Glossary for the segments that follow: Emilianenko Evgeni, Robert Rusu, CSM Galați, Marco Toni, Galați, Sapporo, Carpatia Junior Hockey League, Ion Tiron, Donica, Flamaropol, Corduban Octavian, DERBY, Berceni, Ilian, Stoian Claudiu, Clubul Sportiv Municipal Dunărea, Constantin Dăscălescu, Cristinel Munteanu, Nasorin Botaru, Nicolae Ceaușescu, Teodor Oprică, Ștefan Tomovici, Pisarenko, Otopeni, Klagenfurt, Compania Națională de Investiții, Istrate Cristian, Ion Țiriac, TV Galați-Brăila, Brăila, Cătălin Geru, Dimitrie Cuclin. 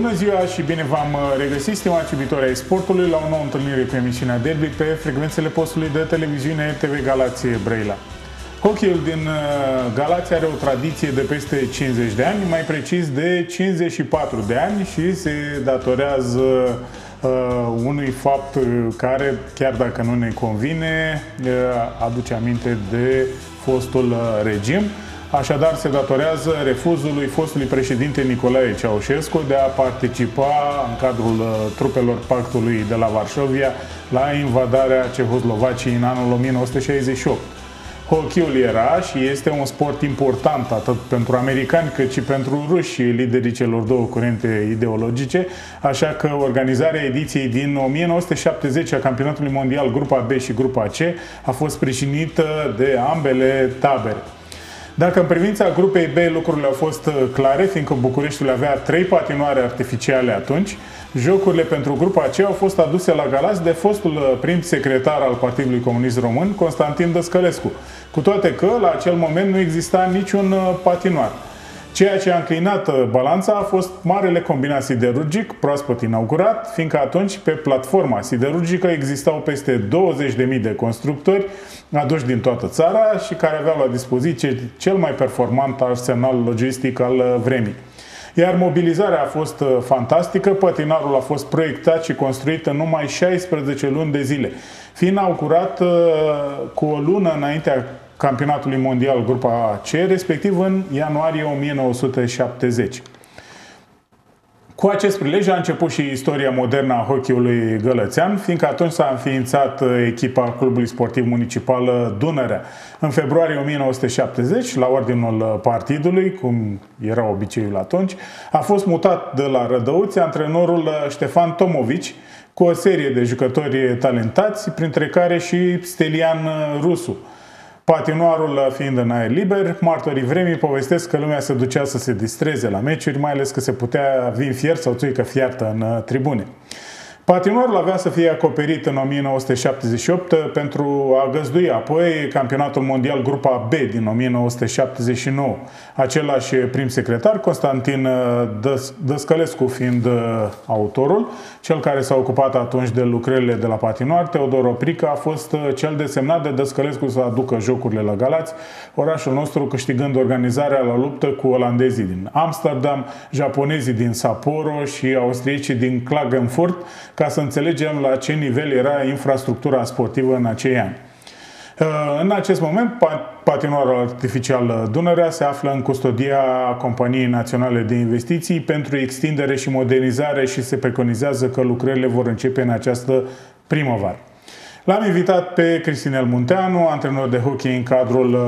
Bună ziua și bine v-am regăsit, stimați iubitori ai sportului, la o nouă întâlnire cu emisiunea Derby pe frecvențele postului de televiziune TV Galați-Brăila. Hockeyul din Galați are o tradiție de peste 50 de ani, mai precis de 54 de ani și se datorează unui fapt care, chiar dacă nu ne convine, aduce aminte de fostul regim. Așadar, se datorează refuzului fostului președinte Nicolae Ceaușescu de a participa în cadrul trupelor pactului de la Varșovia la invadarea Cehoslovaciei în anul 1968. Hockeyul era și este un sport important atât pentru americani cât și pentru ruși, liderii celor două curente ideologice, așa că organizarea ediției din 1970 a campionatului mondial grupa B și grupa C a fost sprijinită de ambele tabere. Dacă în privința grupei B lucrurile au fost clare, fiindcă Bucureștiul avea 3 patinoare artificiale atunci, jocurile pentru grupa C au fost aduse la Galați de fostul prim secretar al Partidului Comunist Român, Constantin Dăscălescu, cu toate că la acel moment nu exista niciun patinoar. Ceea ce a înclinat balanța a fost marele combinat siderurgic, proaspăt inaugurat, fiindcă atunci pe platforma siderurgică existau peste 20.000 de constructori aduși din toată țara și care aveau la dispoziție cel mai performant arsenal logistic al vremii. Iar mobilizarea a fost fantastică, patinarul a fost proiectat și construit în numai 16 luni de zile, fiind inaugurat cu o lună înaintea campionatului mondial grupa C, respectiv în ianuarie 1970. Cu acest prilej a început și istoria modernă a hockeyului gălățean, fiindcă atunci s-a înființat echipa Clubului Sportiv Municipal Dunărea. În februarie 1970, la ordinul partidului, cum era obiceiul atunci, a fost mutat de la Rădăuți antrenorul Ștefan Tomovici, cu o serie de jucători talentați, printre care și Stelian Rusu. Patinoarul fiind în aer liber, martorii vremii povestesc că lumea se ducea să se distreze la meciuri, mai ales că se putea vin fiert sau țuică fiartă în tribune. Patinoarul avea să fie acoperit în 1978 pentru a găzdui apoi campionatul mondial grupa B din 1979. Același prim secretar, Constantin Dăscălescu fiind autorul, cel care s-a ocupat atunci de lucrările de la patinoar, Teodor Oprică a fost cel desemnat de Dăscălescu să aducă jocurile la Galați, orașul nostru câștigând organizarea la luptă cu olandezii din Amsterdam, japonezii din Sapporo și austriecii din Klagenfurt, ca să înțelegem la ce nivel era infrastructura sportivă în acei ani. În acest moment, patinoarul artificial Dunărea se află în custodia Companiei Naționale de Investiții pentru extindere și modernizare și se preconizează că lucrările vor începe în această primăvară. L-am invitat pe Cristinel Munteanu, antrenor de hockey în cadrul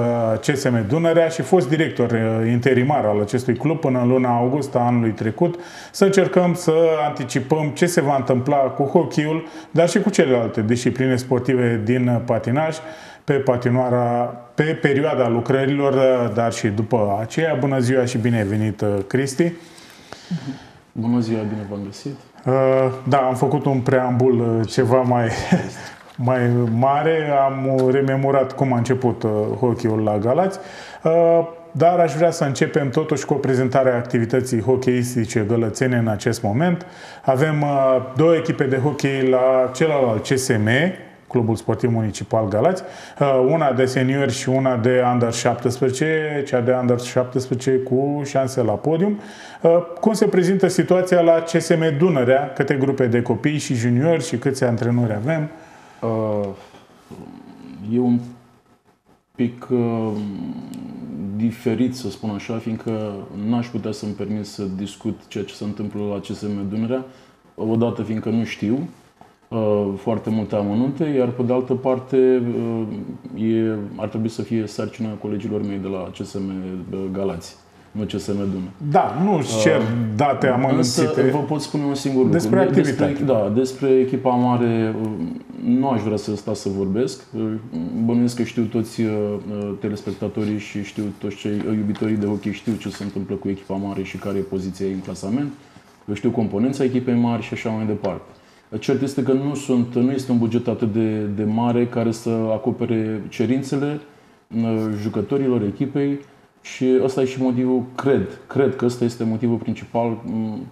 CSM Dunărea și fost director interimar al acestui club până în luna august a anului trecut, să încercăm să anticipăm ce se va întâmpla cu hockey-ul, dar și cu celelalte discipline sportive din patinaj pe patinoara, pe perioada lucrărilor, dar și după aceea. Bună ziua și bine ai venit, Cristi! Bună ziua, bine v-am găsit! Da, am făcut un preambul ceva mai mare, am rememorat cum a început hockey-ul la Galați, dar aș vrea să începem totuși cu o prezentare a activității hockeyistice gălățene în acest moment. Avem două echipe de hockey la celălalt CSM, Clubul Sportiv Municipal Galați, una de seniori și una de Under-17, cea de Under-17 cu șanse la podium. Cum se prezintă situația la CSM Dunărea? Câte grupe de copii și juniori și câți antrenori avem? E un pic diferit, să spun așa, fiindcă n-aș putea să-mi permit să discut ceea ce se întâmplă la CSM Dunărea, odată fiindcă nu știu foarte multe amănunte, iar pe de altă parte ar trebui să fie sarcina colegilor mei de la CSM Galați, nu CSM Dunărea. Da, nu îți cer date amănunțite. Vă pot spune un singur lucru. Despre activitate. Despre echipa mare nu aș vrea să stau să vorbesc. Bănuiesc că știu toți telespectatorii și știu toți cei iubitorii de hockey, știu ce se întâmplă cu echipa mare și care e poziția ei în clasament. Știu componența echipei mari și așa mai departe. Cert este că nu este un buget atât de mare care să acopere cerințele jucătorilor echipei Și ăsta e și motivul, cred că ăsta este motivul principal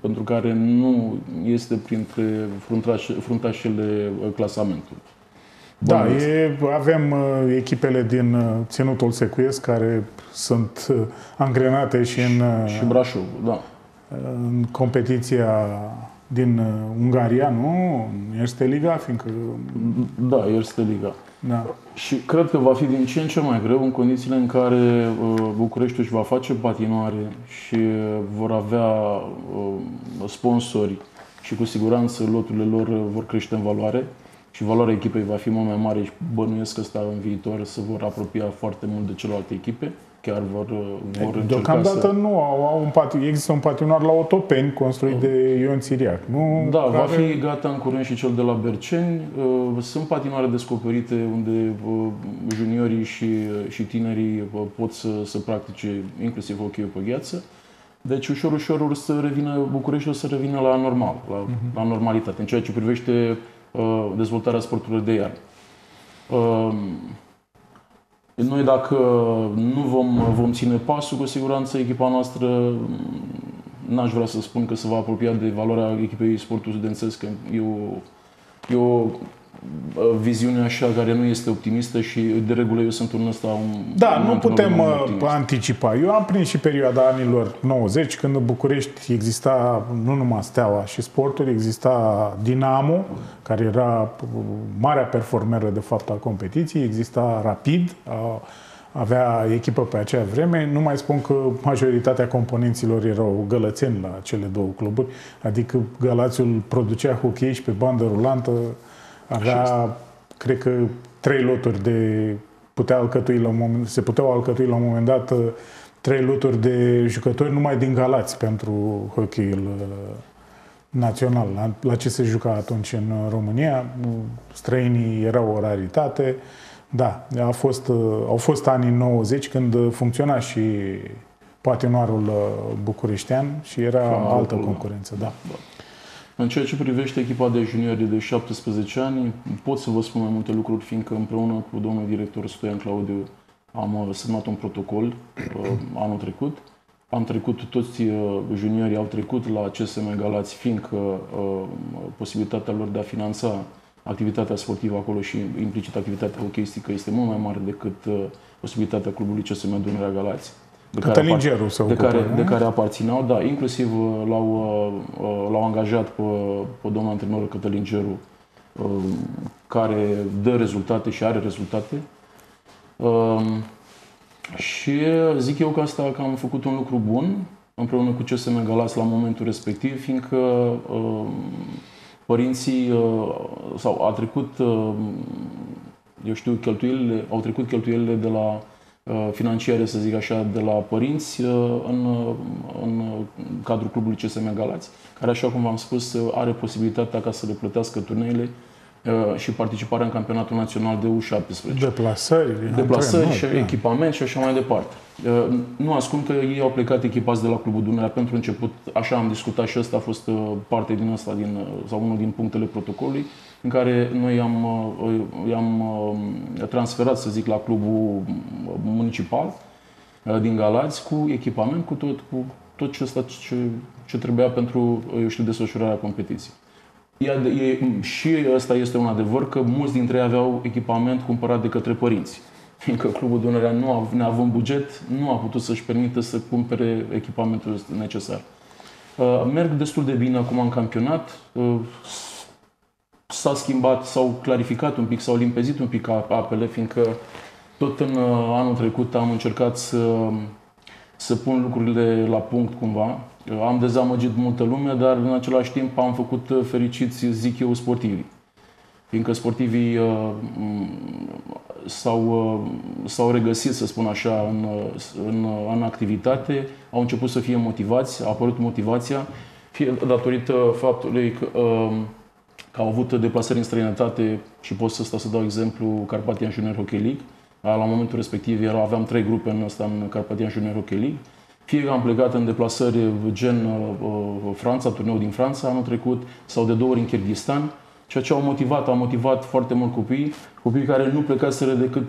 pentru care nu este printre fruntașele clasamentului. Da, avem echipele din Ținutul Secuiesc care sunt angrenate și în Brașov, da. În competiția din Ungaria, nu? Este Liga, fiindcă... Da, este Liga. Da. Și cred că va fi din ce în ce mai greu în condițiile în care Bucureștiul își va face patinoare și vor avea sponsori și cu siguranță loturile lor vor crește în valoare și valoarea echipei va fi mult mai mare și bănuiesc că asta în viitor se vor apropia foarte mult de celelalte echipe. Chiar vor deocamdată să... nu există un patinoar la Otopeni construit de Ion Țiriac. Nu, da, care... va fi gata în curând și cel de la Berceni. Sunt patinoare descoperite unde juniorii și tinerii pot să practice inclusiv hockey-ul pe gheață. Deci ușor, ușor Bucureștiul să revină la normal, la normalitate, în ceea ce privește dezvoltarea sporturilor de iarnă. Noi dacă nu vom ține pasul, cu siguranță echipa noastră, n-aș vrea să spun că se va apropia de valoarea echipei sportul studențesc, că e o viziune așa care nu este optimistă și de regulă eu sunt unul ăsta... Da, nu putem anticipa. Eu am prins și perioada anilor 90, când în București exista nu numai Steaua și Sportul, exista Dinamo, care era marea performeră de fapt a competiției, exista Rapid, avea echipă pe acea vreme. Nu mai spun că majoritatea componenților erau gălățeni la cele două cluburi, adică Galațiul producea hockey și pe bandă rulantă avea, cred că, 3 loturi de... se puteau alcătui la un moment dat 3 loturi de jucători numai din Galați pentru hockey-ul național, la ce se juca atunci în România. Străinii erau o raritate. Da, au fost anii 90 când funcționa și patinoarul bucureștean și era altă concurență. Da. În ceea ce privește echipa de juniori de 17 ani, pot să vă spun mai multe lucruri, fiindcă împreună cu domnul director Stoian Claudiu am semnat un protocol anul trecut. Toți juniorii au trecut la CSM Galați, fiindcă posibilitatea lor de a finanța activitatea sportivă acolo și implicit activitatea hocheistică este mult mai mare decât posibilitatea clubului CSM Dunărea Galați. Cătălin Geru se ocupă, de care aparțineau, da, inclusiv l-au angajat pe domnul antrenor Cătălin Geru, care dă rezultate și are rezultate. Și zic eu că am făcut un lucru bun împreună cu CSM Galați la momentul respectiv, fiindcă părinții au trecut cheltuielile de la financiare, să zic așa, de la părinți în cadrul clubului CSM Galați, care, așa cum v-am spus, are posibilitatea ca să le plătească turneile și participarea în campionatul național de U17. Deplasări și echipament și așa mai departe. Nu ascund că ei au plecat echipați de la Clubul Dunărea pentru început, așa am discutat și ăsta a fost parte din asta, sau unul din punctele protocolului, în care noi i-am transferat, să zic, la Clubul Municipal din Galați cu echipament, cu tot ce trebuia pentru, desfășurarea competiției. Și ăsta este un adevăr că mulți dintre ei aveau echipament cumpărat de către părinți, fiindcă Clubul Dunărea, neavând buget, nu a putut să-și permită să cumpere echipamentul necesar. Merg destul de bine acum în campionat. S-a schimbat, s-au clarificat un pic, s-au limpezit un pic apele, fiindcă tot în anul trecut am încercat să pun lucrurile la punct cumva. Am dezamăgit multă lume, dar în același timp am făcut fericiți, zic eu, sportivii. Fiindcă sportivii s-au regăsit, să spun așa, în activitate, au început să fie motivați, a apărut motivația, fie datorită faptului că au avut deplasări în străinătate și pot să dau exemplu Carpatia Junior Hockey League. La momentul respectiv aveam 3 grupe în Carpatia Junior Hockey League. Fie că am plecat în deplasări gen Franța, turneul din Franța anul trecut, sau de 2 ori în Kyrgyzstan, ceea ce a motivat foarte mult copiii care nu plecaseră decât,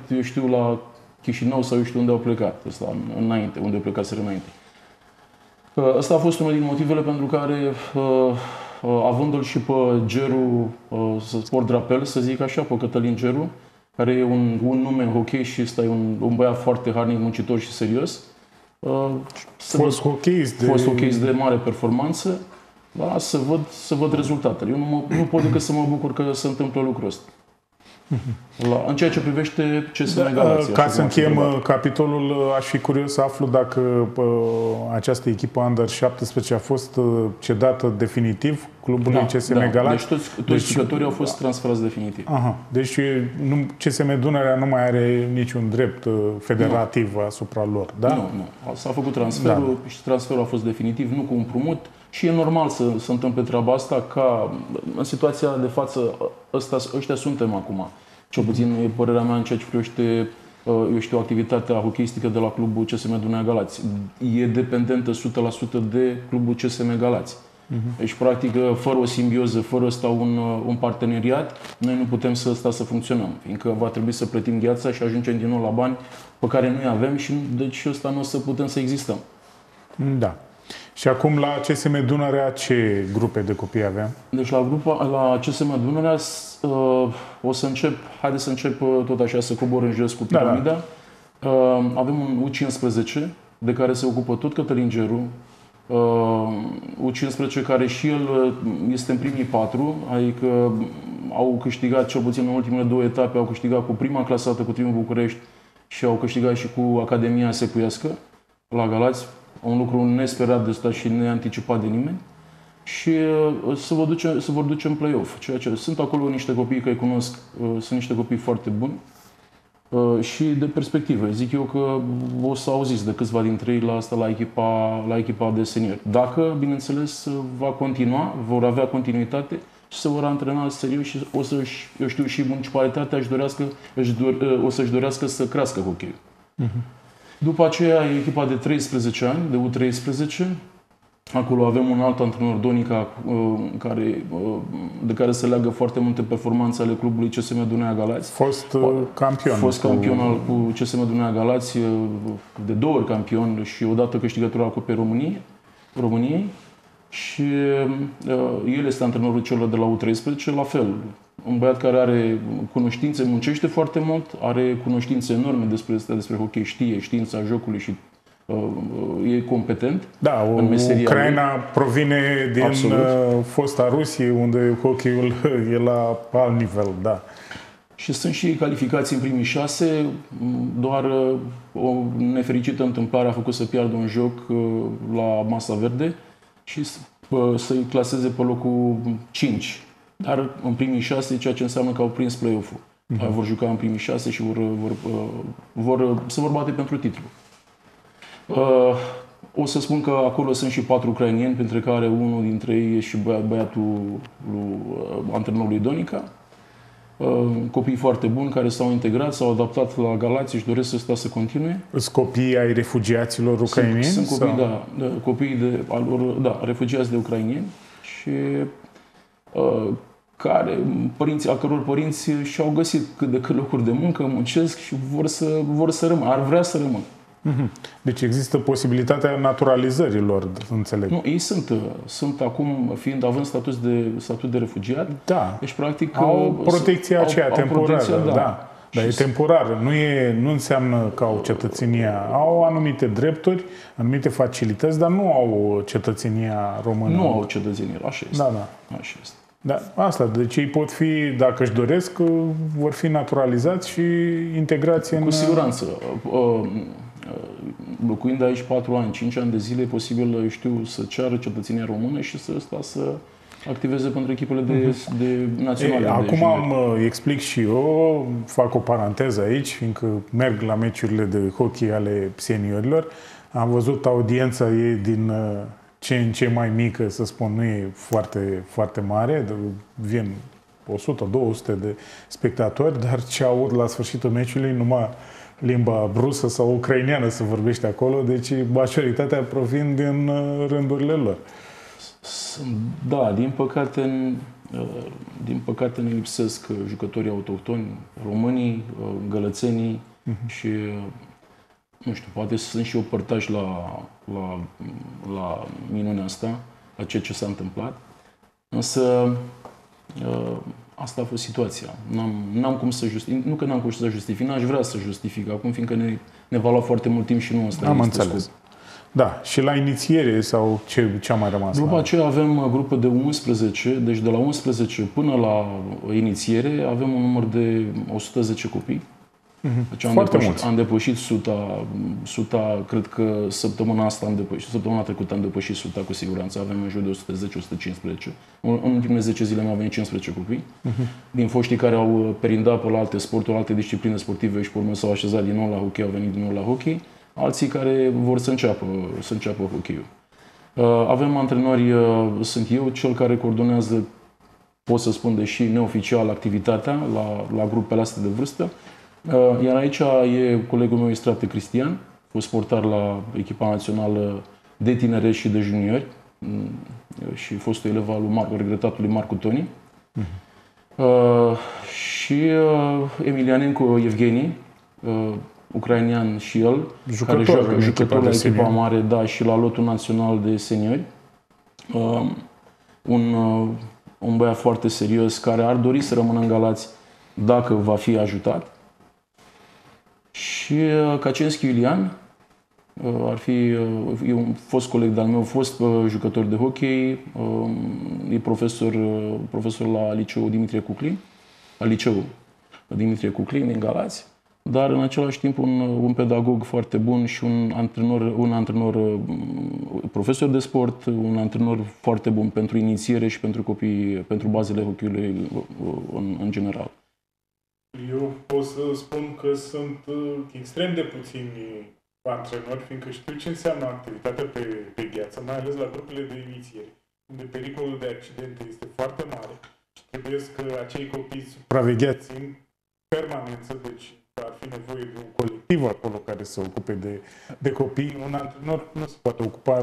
la Chișinău sau eu știu unde au plecat, unde au plecaseră înainte. Ăsta a fost unul din motivele pentru care, avându-l și pe Geru, sport drapel, să zic așa, pe Cătălin Geru, care e un nume în hockey și ăsta e un băiat foarte harnic, muncitor și serios. Fost hockeyist de mare performanță, da, să văd rezultatele. Eu nu pot decât să mă bucur că se întâmplă lucrul ăsta. În ceea ce privește CSM Galați. Ca să încheiem capitolul, aș fi curios să aflu dacă această echipă Under-17 a fost cedată definitiv clubului CSM Galați. Deci toți jucătorii au fost transferați definitiv. Deci CSM Dunărea nu mai are niciun drept federativ asupra lor, da? Nu. S-a făcut transferul și transferul a fost definitiv, nu cu împrumut. Și e normal să se întâmple treaba asta, ca în situația de față, ăștia suntem acum. Cel puțin e părerea mea în ceea ce privește, eu știu, activitatea hockeyistică de la clubul CSM Dunărea Galați. E dependentă 100% de clubul CSM Galați. Deci, practic, fără o simbioză, fără ăsta un parteneriat, noi nu putem să funcționăm, fiindcă va trebui să plătim gheața și ajungem din nou la bani pe care nu-i avem și deci ăsta nu o să putem să existăm. Da. Și acum la CSM Dunărea ce grupe de copii aveam? Deci la CSM Dunărea o să încep, haideți să încep tot așa să cobor în jos cu piramida. Avem un U15 de care se ocupă tot Cătălin Geru. U15 care și el este în primii 4, adică au câștigat cel puțin în ultimele 2 etape, au câștigat cu prima clasată cu Triumful București și au câștigat și cu Academia Secuiască la Galați. Un lucru nesperat de asta și neanticipat de nimeni. Și se vor duce în play-off. Sunt acolo niște copii care îi cunosc, sunt niște copii foarte buni și de perspective. Zic eu că o să auziți de câțiva dintre ei la echipa de seniori. Dacă, bineînțeles, va continua, vor avea continuitate și se vor antrena serios și o să-și, eu știu, și municipalitatea o să-și dorească să crească hockey-ul. După aceea e echipa de 13 ani, de U13. Acolo avem un alt antrenor, Donica, de care se leagă foarte multe performanțe ale clubului CSM Dunărea Galați. Fost campion al CSM Dunărea Galați, de 2 ori campion și odată câștigătorul al Cupei României. Și el este antrenorul celor de la U13, la fel. Un băiat care are cunoștințe, muncește foarte mult, are cunoștințe enorme despre hockey, știe știința jocului și e competent. Da, Ucraina provine din fosta Rusie, unde hockeyul e la alt nivel, da. Și sunt și calificații în primii 6, doar o nefericită întâmplare a făcut să piardă un joc la Masa Verde și să-i claseze pe locul 5. Dar în primii 6, ceea ce înseamnă că au prins play-off-ul. Vor juca în primii 6 și se vor bate pentru titlu. O să spun că acolo sunt și 4 ucrainieni, printre care unul dintre ei e și băiatul antrenorului Donica. Copii foarte buni care s-au integrat, s-au adaptat la Galați și doresc să continue. Sunt copii ai refugiaților ucrainieni? Sunt copii, sau? Da, copii refugiați de ucrainieni și a căror părinți și-au găsit cât de cât locuri de muncă, muncesc și vor să rămână, ar vrea să rămână. Deci există posibilitatea naturalizării lor, înțeleg. Nu, ei sunt acum, având statut de refugiat, da. Deci practic au protecția aceea temporară, da. Dar e temporară, nu înseamnă că au cetățenia. Au anumite drepturi, anumite facilități, dar nu au cetățenia română. Nu au cetățenie, așa este. Da. Așa este. Da, asta, deci ei pot fi, dacă își doresc, vor fi naturalizați și integrați în... Cu siguranță. Locuind aici 4 ani, 5 ani de zile, e posibil, eu știu, să ceară cetățenia română și să activeze pentru echipele de naționale. Acum explic și eu, fac o paranteză aici, fiindcă merg la meciurile de hockey ale seniorilor. Am văzut audiența ei din ce în ce mai mică, să spun, nu e foarte, foarte mare, vin 100-200 de spectatori, dar ce aud la sfârșitul meciului, numai limba rusă sau ucraineană se vorbește acolo, deci majoritatea provin din rândurile lor. Da, din păcate ne lipsesc jucătorii autohtoni, românii, gălățenii, Și, nu știu, poate sunt și eu părtaș la minunea asta, la ceea ce s-a întâmplat. Însă, asta a fost situația. N-am cum să justific, nu că n-am cum să justific, n-aș vrea să justific acum, fiindcă ne va lua foarte mult timp și nu ăsta. Am înțeles. Scop. Da, și la inițiere sau ce a mai rămas? După aceea avem grupă de 11, deci de la 11 până la inițiere avem un număr de 110 copii. Deci am depășit 100, cred că săptămâna asta am depășit, săptămâna trecută am depășit 100 cu siguranță, avem în jur de 110-115. În ultimele 10 zile mi-au venit 15 copii, din foștii care au perindat pe la alte sporturi, alte discipline sportive și pe urmă s-au așezat din nou la hockey, au venit din nou la hockey, alții care vor să înceapă hockey-ul. Avem antrenori, sunt eu cel care coordonează, pot să spun deși neoficial, activitatea la grupele astea de vârstă. Iar aici e colegul meu Istrate Cristian, fost portar la echipa națională de tineri și de juniori și fostul elev al regretatului Marco Toni. Și Emilianenko Evgeni, ucrainean și el, care jucător la echipa mare, da, și la lotul național de seniori. Un băiat foarte serios care ar dori să rămână în Galați dacă va fi ajutat. Și Kaczynski Ilian ar fi un fost coleg de-al meu, fost jucător de hockey, e profesor la liceul Dimitrie Cuclin din Galați, dar în același timp un pedagog foarte bun și un antrenor, profesor de sport, un antrenor foarte bun pentru inițiere și pentru copii, pentru bazele hockey-ului în general. Eu pot să spun că sunt extrem de puțini antrenori, fiindcă știu ce înseamnă activitatea pe gheață, mai ales la grupele de inițiere, unde pericolul de accidente este foarte mare și trebuie să acei copii supravegheați în permanență, deci ar fi nevoie de un colectiv acolo care se ocupe de copii. Un antrenor nu se poate ocupa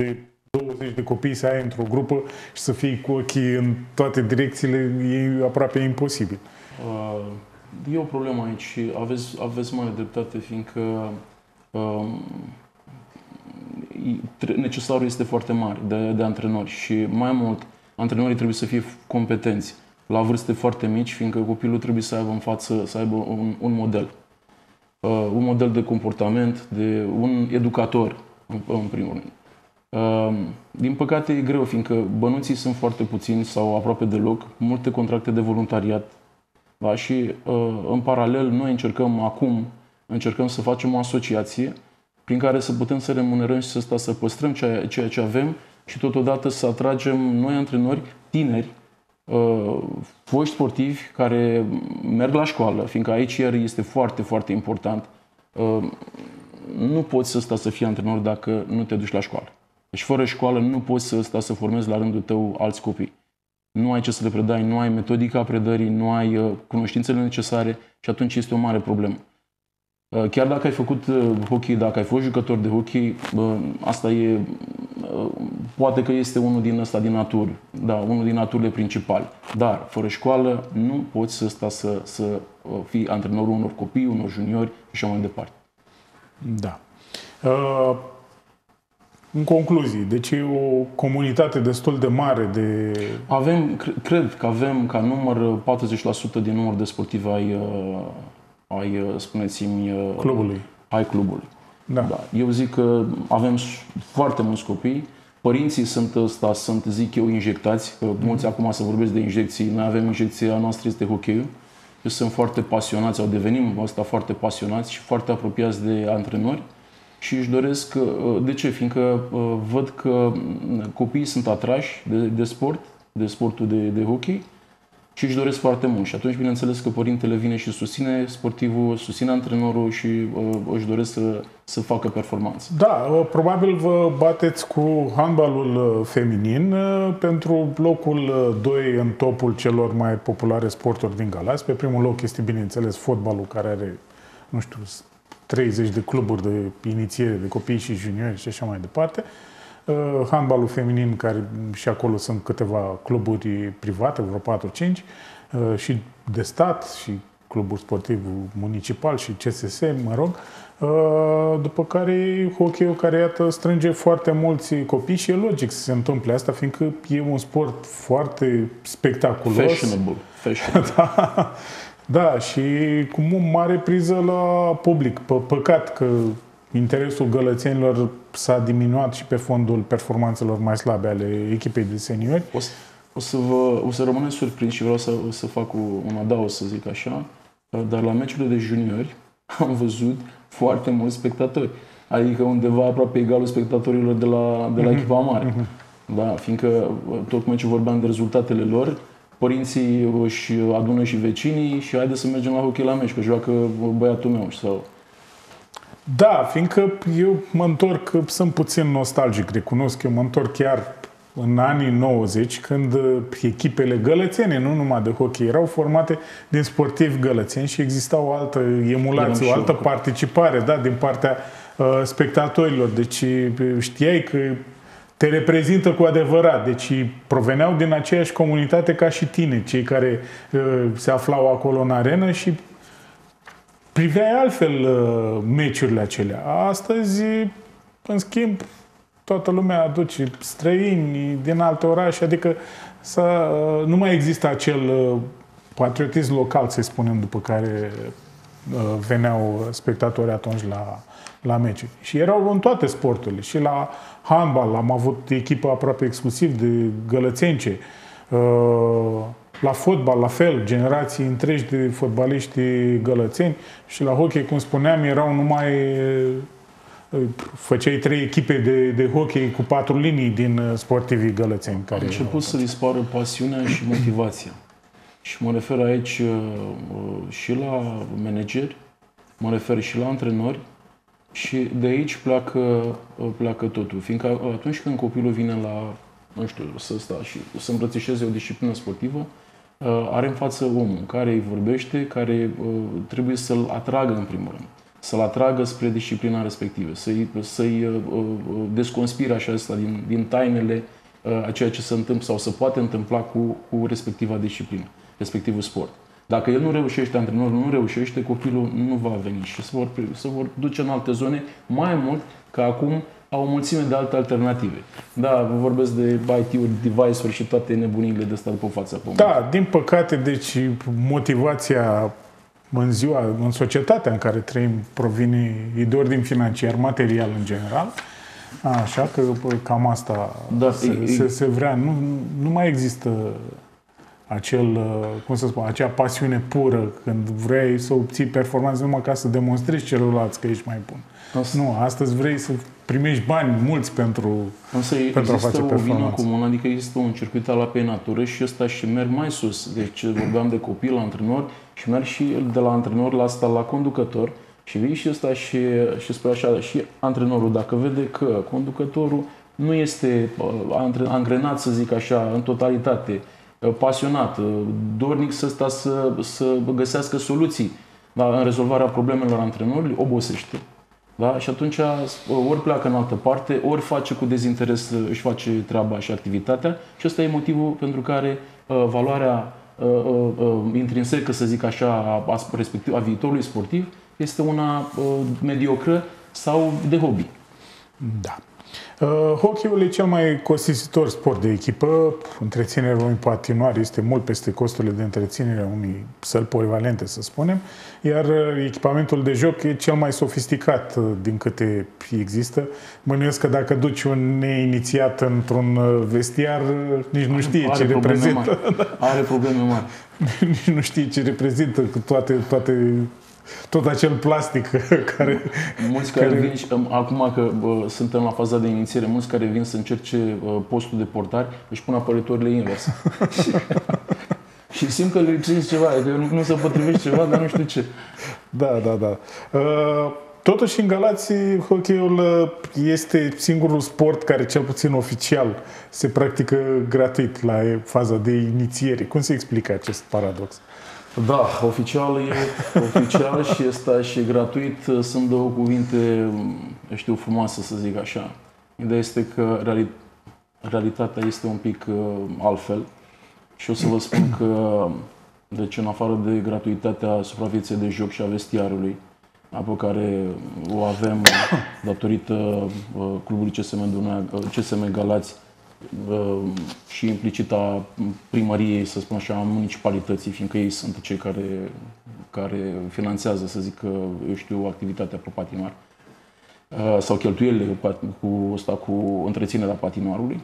de 20 de copii, să ai într-o grupă și să fii cu ochii în toate direcțiile, e aproape imposibil. E o problemă aici și aveți mare dreptate, fiindcă necesarul este foarte mare de antrenori și mai mult antrenorii trebuie să fie competenți la vârste foarte mici, fiindcă copilul trebuie să aibă în față, să aibă un model. Un model de comportament, de un educator, în primul rând. Din păcate e greu, fiindcă bănuții sunt foarte puțini sau aproape deloc, multe contracte de voluntariat. Da? Și în paralel noi încercăm să facem o asociație prin care să putem să remunerăm și să păstrăm ceea ce avem și totodată să atragem noi antrenori tineri, foști sportivi care merg la școală, fiindcă aici iar este foarte, foarte important. Nu poți să fii antrenor dacă nu te duci la școală. Deci fără școală nu poți să formezi la rândul tău alți copii. Nu ai ce să le predai, nu ai metodica predării, nu ai cunoștințele necesare și atunci este o mare problemă. Chiar dacă ai făcut hockey, dacă ai fost jucător de hockey, asta e, poate că este unul din naturi, da, unul din naturile principale. Dar fără școală nu poți să fii antrenorul unor copii, unor juniori și așa mai departe. Da. În concluzie, deci e o comunitate destul de mare de... Cred că avem ca număr 40% din număr de sportivi ai spuneți-mi... Clubului. Ai clubului. Da. Da. Eu zic că avem foarte mulți copii. Părinții sunt, zic eu, injectați. Mulți acum să vorbesc de injecții. Noi avem injecția noastră, este hockey-ul. Eu sunt foarte pasionați, sau devenim asta foarte pasionați și foarte apropiați de antrenori. Și își doresc, de ce? Fiindcă văd că copiii sunt atrași de sportul de hockey și își doresc foarte mult. Și atunci, bineînțeles că părintele vine și susține sportivul, susține antrenorul și își doresc să facă performanță. Da, probabil vă bateți cu handbalul feminin pentru locul 2 în topul celor mai populare sporturi din Galați. Pe primul loc este, bineînțeles, fotbalul, care are, nu știu, 30 de cluburi de inițiere de copii și juniori și așa mai departe. Handbalul feminin, care și acolo sunt câteva cluburi private, vreo 4-5, și de stat și Clubul Sportiv Municipal și CSM, mă rog, după care hockey-ul care, iată, strânge foarte mulți copii și e logic să se întâmple asta, fiindcă e un sport foarte spectaculos. Fashionable. Da. Da, și cu o mare priză la public. Păcat că interesul gălățenilor s-a diminuat și pe fondul performanțelor mai slabe ale echipei de seniori. O să rămâneți surprins și vreau să fac un adaos, să zic așa, dar la meciurile de juniori am văzut foarte mulți spectatori. Adică undeva aproape egalul spectatorilor de la echipa mare. Da, fiindcă tot meciul vorbeam de rezultatele lor, părinții își adună și vecinii și haide să mergem la hockey la meci, că joacă băiatul meu sau... Da, fiindcă eu mă întorc, sunt puțin nostalgic, recunosc, eu mă întorc chiar în anii 90, când echipele gălățene, nu numai de hockey, erau formate din sportivi gălățeni și exista o altă emulație, o altă participare, da, din partea spectatorilor. Deci știai că te reprezintă cu adevărat. Deci proveneau din aceeași comunitate ca și tine, cei care se aflau acolo în arenă și priveai altfel meciurile acelea. Astăzi, în schimb, toată lumea aduce străini din alte orașe, adică nu mai există acel patriotism local, să-i spunem, după care veneau spectatorii atunci la meciuri. Și erau în toate sporturile. Și la handbal am avut echipă aproape exclusiv de gălățence. La fotbal, la fel, generații întregi de fotbaliști gălățeni. Și la hockey, cum spuneam, erau numai... Făceai trei echipe de hockey cu patru linii din sportivii gălățeni. A început să dispară pasiunea și motivația. Și mă refer aici și la manageri, mă refer și la antrenori. Și de aici pleacă totul. Fiindcă atunci când copilul vine la, nu știu, să îmbrățișeze o disciplină sportivă, are în față omul care îi vorbește, care trebuie să-l atragă în primul rând. Să-l atragă spre disciplina respectivă, să-i desconspire așa asta din tainele a ceea ce se întâmplă sau se poate întâmpla cu respectiva disciplină, respectivul sport. Dacă el nu reușește, antrenorul nu reușește, copilul nu va veni și se vor duce în alte zone, mai mult că acum au o mulțime de alte alternative. Da, vorbesc de IT-uri, device-uri și toate nebuniile de stat pe fața pământului. Da, din păcate, deci motivația în societatea în care trăim provine de ordin financiar, material în general. Așa că cam asta se vrea. Nu mai există acel, cum să spun, acea pasiune pură când vrei să obții performanțe numai ca să demonstrezi celorlalți că ești mai bun. Nu, astăzi vrei să primești bani mulți pentru a face performanță. Însă există o vină comună, adică există un circuit la pe natură și ăsta și merg mai sus. Deci vorbeam de copil la antrenor și merg și de la antrenor la conducător și vii și ăsta și spui așa, și antrenorul dacă vede că conducătorul nu este angrenat, să zic așa, în totalitate, pasionat, dornic să găsească soluții în rezolvarea problemelor antrenorului, obosește. Da? Și atunci ori pleacă în altă parte, ori face cu dezinteres, își face treaba și activitatea și ăsta e motivul pentru care valoarea intrinsecă, să zic așa, a viitorului sportiv este una mediocră sau de hobby. Da. Hockey-ul e cel mai costisitor sport de echipă. Întreținerea unui patinoar este mult peste costurile de întreținere a unui săl polivalente, să spunem. Iar echipamentul de joc e cel mai sofisticat din câte există. Bănuiesc că dacă duci un neinițiat într-un vestiar, nici nu știe ce reprezintă. Are probleme mari. Nici nu știe ce reprezintă tot acel plastic care... Mulți care vin și, acum că suntem la faza de inițiere, mulți care vin să încerce postul de portar, își pun apărătorile invers. Și simt că lipsește ceva, că nu se potrivește ceva, dar nu știu ce. Da. Totuși, în Galați, hockey-ul este singurul sport care, cel puțin oficial, se practică gratuit la faza de inițiere. Cum se explică acest paradox? Da, oficial și asta și gratuit. Sunt două cuvinte, știu, frumoase, să zic așa. Ideea este că realitatea este un pic altfel și o să vă spun că Deci, în afară de gratuitatea suprafeței de joc și a vestiarului, apă care o avem datorită clubului CSM Galați și implicit a primăriei, să spun așa, a municipalității, fiindcă ei sunt cei care finanțează, să zic, eu știu, activitatea pe patinar sau cheltuielile cu întreținerea patinoarului.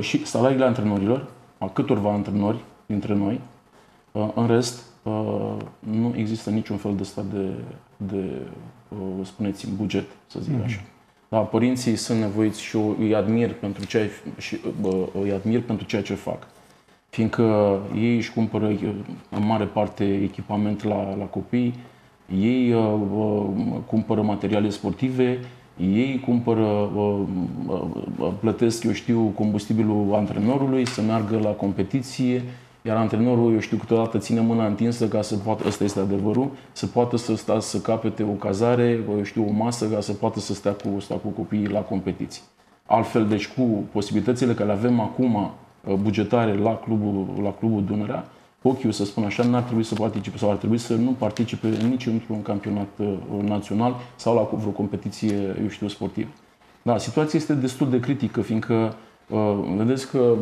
Și salariile antrenorilor, a câtorva antrenori dintre noi. În rest, nu există niciun fel de stat spuneți, buget, să zic așa. Dar părinții sunt nevoiți și îi admir pentru ceea ce fac. Fiindcă ei își cumpără în mare parte echipament la copii, ei cumpără materiale sportive, ei cumpără, plătesc, eu știu, combustibilul antrenorului să meargă la competiție, iar antrenorul, eu știu, câteodată ține mâna întinsă ca să poată, ăsta este adevărul, să poată să capete o cazare, eu știu, o masă ca să poată să stea cu copiii la competiții. Altfel, deci, cu posibilitățile care le avem acum bugetare la clubul Dunărea, hockey-ul, să spun așa, n-ar trebui să participe sau ar trebui să nu participe nici într-un campionat național sau la vreo competiție, eu știu, sportivă. Da, situația este destul de critică, fiindcă vedeți că,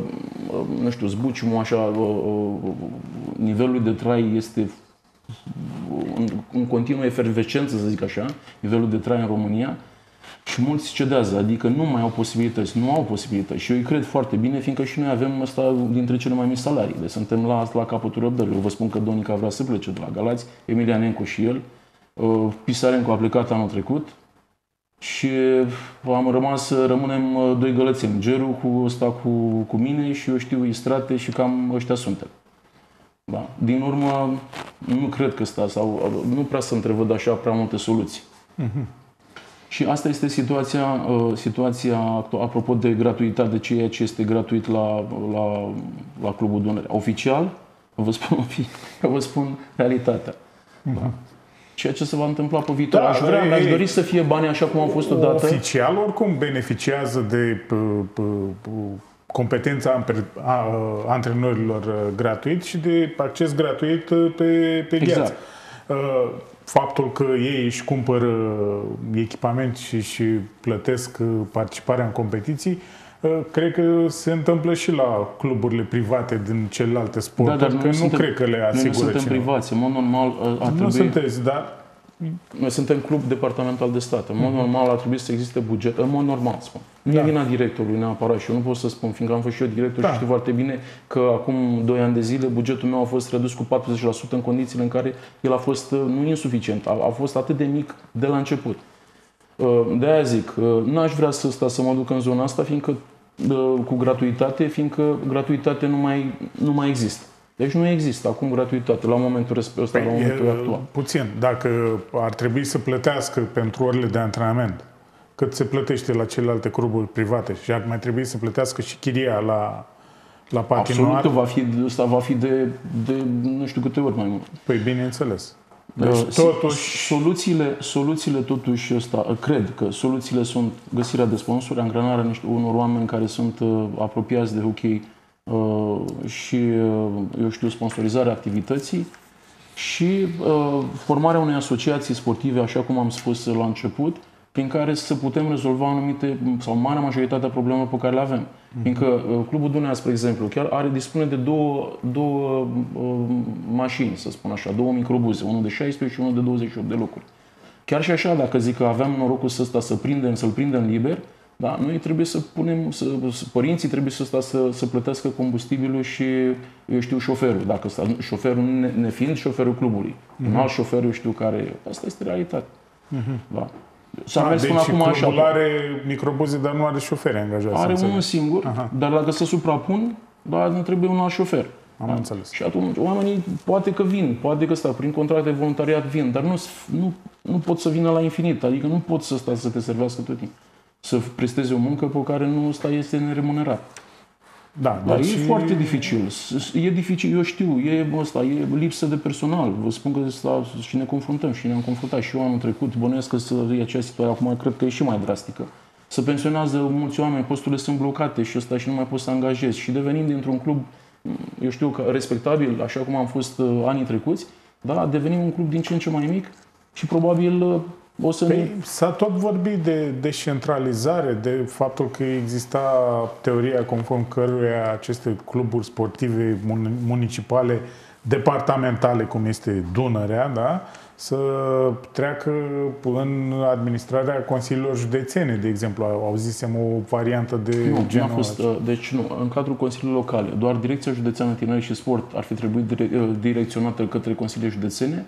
nu știu, zbuciumul așa, nivelul de trai este în continuă efervescență, să zic așa, nivelul de trai în România și mulți cedează, adică nu mai au posibilități, și eu îi cred foarte bine, fiindcă și noi avem ăsta dintre cele mai mici salarii, deci suntem la capătul răbdării. Eu vă spun că Donica vrea să plece de la Galați, Emilianenko și el, Pisarenko a plecat anul trecut, și rămânem doi gălățeni, Geru cu mine și eu știu, Istrate, și cam ăștia suntem. Da. Din urmă, nu cred că nu prea se întrevăd așa prea multe soluții. Și asta este situația apropo de gratuitate, de ceea ce este gratuit la Clubul Dunărea. Oficial, vă spun realitatea. Da. Ceea ce se va întâmpla pe viitor. Da, mi-aș dori să fie bani așa cum au fost odată. Oficial, oricum, beneficiază de competența antrenorilor gratuit și de acces gratuit pe gheață. Faptul că ei își cumpără echipament și plătesc participarea în competiții, cred că se întâmplă și la cluburile private din celelalte sporturi, da, că nu cred că le asigură. Noi nu suntem privați, în mod normal ar trebui... Nu sunteți, dar... Noi suntem club departamental de stat. În mod normal ar trebui să existe buget. În mod normal, spun. Nu e vina directorului neapărat și eu nu pot să spun, fiindcă am fost și eu director și știu foarte bine că acum 2 ani de zile bugetul meu a fost redus cu 40% în condițiile în care el a fost nu insuficient, a fost atât de mic de la început. De-aia zic, n-aș vrea să mă duc în zona asta, fiindcă cu gratuitate, fiindcă gratuitate nu mai există. Deci nu există acum gratuitate la momentul respectiv, la momentul actual. Puțin. Dacă ar trebui să plătească pentru orele de antrenament, cât se plătește la celelalte cluburi private, și ar mai trebui să plătească și chiria la patinoar. Absolut, va fi de nu știu câte ori mai mult. Păi bineînțeles. Deci, totuși... Soluțiile totuși, cred că soluțiile sunt găsirea de sponsori, angrenarea unor oameni care sunt apropiați de hockey și, eu știu, sponsorizarea activității și formarea unei asociații sportive, așa cum am spus la început, prin care să putem rezolva anumite, sau marea majoritatea problemelor pe care le avem. Fiindcă Clubul Dunărea, spre exemplu, chiar dispune de două mașini, să spun așa, două microbuze, unul de 16 și unul de 28 de locuri. Chiar și așa, dacă zic că aveam norocul să-l prindem liber, da, noi trebuie să punem, părinții trebuie să plătească combustibilul și, eu știu, șoferul, dacă șoferul ne fiind șoferul clubului, un alt șofer, eu știu, care... Asta este realitatea. Da. Deci clubul are microbuze, dar nu are șoferi angajați. Are unul singur, dar dacă se suprapun, dar nu trebuie un alt șofer. Am înțeles. Și atunci oamenii poate că vin, poate că prin contract de voluntariat vin, dar nu pot să vină la infinit, adică nu pot să te servească tot timpul. Să presteze o muncă pe care nu este neremunerat. Da, dar e foarte dificil. E dificil, eu știu, e lipsă de personal. Vă spun că și ne confruntăm și ne-am confruntat și eu anul trecut. Bănuiesc că e acea situație, acum cred că e și mai drastică. Se pensionează mulți oameni, posturile sunt blocate și nu mai poți să angajezi. Și devenim dintr-un club eu știu, că respectabil, așa cum am fost anii trecuți, dar devenim un club din ce în ce mai mic și probabil o să ne... S-a tot vorbit de descentralizare, de faptul că exista teoria conform căruia aceste cluburi sportive municipale, departamentale, cum este Dunărea, da? Să treacă în administrarea consiliilor județene, de exemplu. Auzisem o variantă de genul acesta. Deci nu, în cadrul consiliilor locale. Doar Direcția Județeană Tineri și Sport ar fi trebuit direcționată către consiliile județene.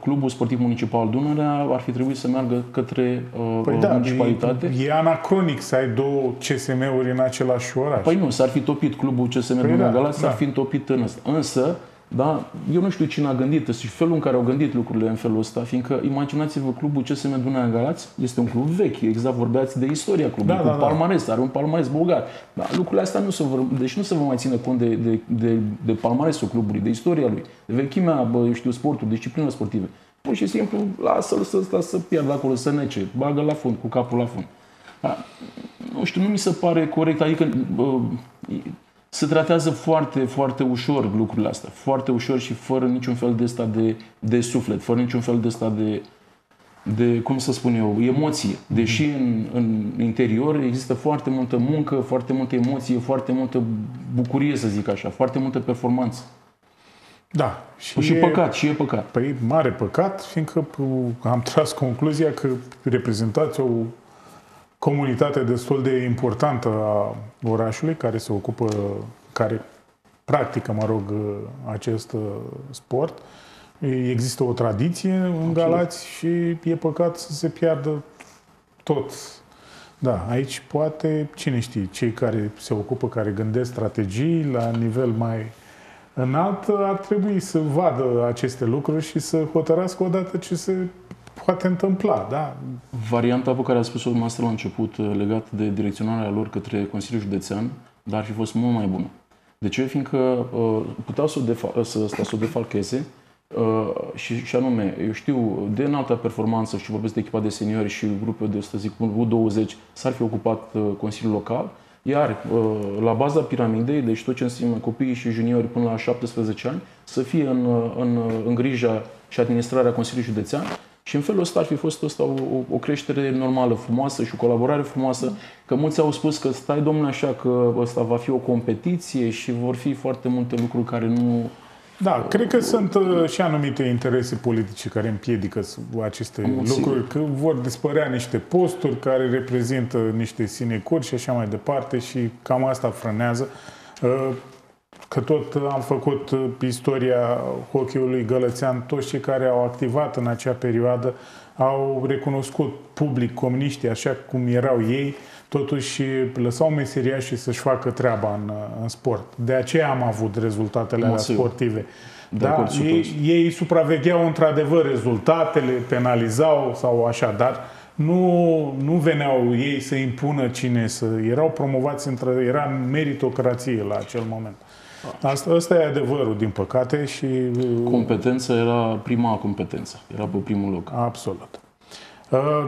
Clubul Sportiv Municipal Dunărea ar fi trebuit să meargă către municipalitate. E anacronic să ai două CSM-uri în același oraș. Păi nu, s-ar fi topit clubul CSM Dunărea Galați, s-ar fi întopit în asta. Însă, da, eu nu știu cine a gândit și felul în care au gândit lucrurile în felul ăsta, fiindcă imaginați-vă, clubul CSM Dunărea Galați este un club vechi, exact vorbeați de istoria clubului, cu palmares, are un palmares bogat. Dar lucrurile astea nu se vor, deci nu se va mai ține cont de palmaresul clubului, de istoria lui, de vechimea, eu știu, sportului, disciplinele sportive. Pur și simplu, lasă-l să pierdă acolo, să nece, bagă la fund, cu capul la fund. Da, nu știu, nu mi se pare corect, adică... Se tratează foarte, foarte ușor lucrurile astea. Foarte ușor și fără niciun fel de asta de suflet, fără niciun fel de asta de cum să spun eu, emoție. Deși în interior există foarte multă muncă, foarte multă emoție, foarte multă bucurie, să zic așa, foarte multă performanță. Da. Și păcat, și e păcat. Păi mare păcat, fiindcă am tras concluzia că reprezentați o comunitate destul de importantă a orașului, care se ocupă, care practică, mă rog, acest sport. Există o tradiție în Galați și e păcat să se piardă tot. Da, aici poate, cine știe, cei care se ocupă, care gândesc strategii la nivel mai înalt, ar trebui să vadă aceste lucruri și să hotărască odată ce se poate întâmpla, da. Varianta pe care a spus-o dumneavoastră la început, legat de direcționarea lor către Consiliul Județean, dar ar fi fost mult mai bună. De ce? Fiindcă puteau să o defalcheze și anume, eu știu, de înalta performanță, și vorbesc de echipa de seniori și grupul de, să zic, U20, s-ar fi ocupat Consiliul Local, iar la baza piramidei, deci tot ce înseamnă copiii și juniori până la 17 ani, să fie în grija și administrarea Consiliului Județean. Și în felul ăsta ar fi fost o creștere normală, frumoasă și o colaborare frumoasă. Că mulți au spus că stai, domnule, așa, că ăsta va fi o competiție și vor fi foarte multe lucruri care nu... Da, cred că sunt și anumite interese politice care împiedică aceste lucruri, că vor dispărea niște posturi care reprezintă niște sinecuri și așa mai departe și cam asta frânează. Că tot am făcut istoria hockey-ului gălățean, toți cei care au activat în acea perioadă au recunoscut public comuniștii așa cum erau ei, totuși lăsau meseriașii să-și facă treaba în sport. De aceea am avut rezultatele alea sportive. Da, ei supravegheau într-adevăr rezultatele, penalizau sau așa, dar nu veneau ei să impună cine să... Erau promovați, era meritocrație la acel moment. Asta e adevărul, din păcate, și... Competența era prima competență. Era pe primul loc. Absolut.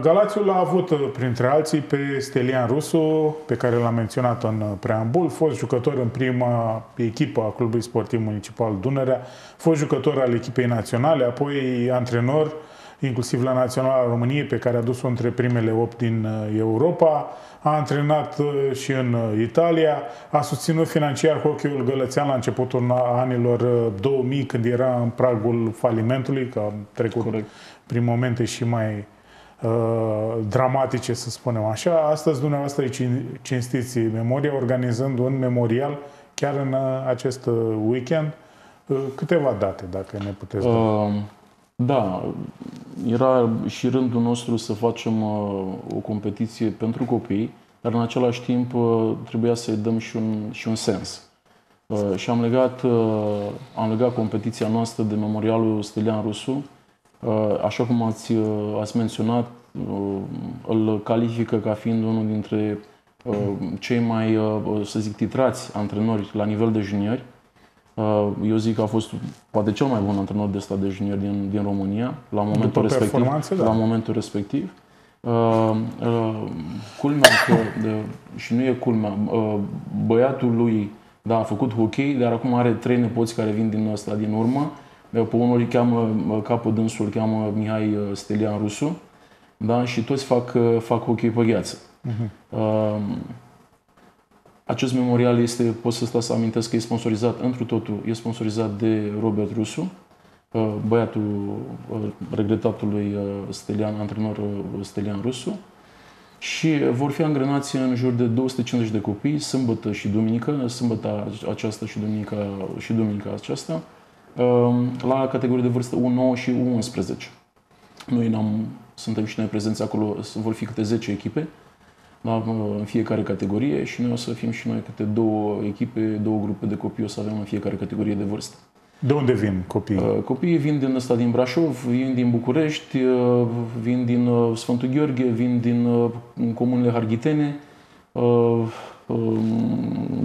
Galațiul l-a avut, printre alții, pe Stelian Rusu, pe care l-am menționat în preambul, fost jucător în prima echipă a Clubului Sportiv Municipal Dunărea, fost jucător al echipei naționale, apoi antrenor, inclusiv la Naționala României, pe care a dus-o între primele 8 din Europa. A antrenat și în Italia, a susținut financiar hockey-ul gălățean la începutul anilor 2000, când era în pragul falimentului, că a trecut prin momente și mai dramatice, să spunem așa. Astăzi dumneavoastră îi cinstiți memoria, organizând un memorial chiar în acest weekend. Câteva date, dacă ne puteți da. Da, era și rândul nostru să facem o competiție pentru copii, dar în același timp trebuia să-i dăm și un sens. Și am legat competiția noastră de memorialul Stelian Rusu. Așa cum ați menționat, îl califică ca fiind unul dintre cei mai, să zic, titrați antrenori la nivel de juniori. Eu zic că a fost poate cel mai bun antrenor de ăsta de junior din România la momentul respectiv. Da. La momentul respectiv. Culmea că, și nu e culmea, băiatul lui Da, a făcut hockey, dar acum are trei nepoți care vin din asta din urmă. Pe unul îl cheamă, capul dânsul îl cheamă Mihai Stelian Rusu, da? Și toți fac hockey pe gheață. Acest memorial este, pot să amintesc că e sponsorizat întru totul, e sponsorizat de Robert Rusu, băiatul regretatului Stelian, antrenor Stelian Rusu. Și vor fi angrenați în jur de 250 de copii, sâmbătă și duminică, sâmbăta aceasta și duminica aceasta, la categorie de vârstă U9 și U11. Noi suntem și noi prezenți acolo, vor fi câte 10 echipe în fiecare categorie și noi o să fim și noi câte două echipe, două grupe de copii o să avem în fiecare categorie de vârstă. De unde vin copiii? Copiii vin din Brașov, vin din București, vin din Sfântul Gheorghe, vin din comunele harghitene,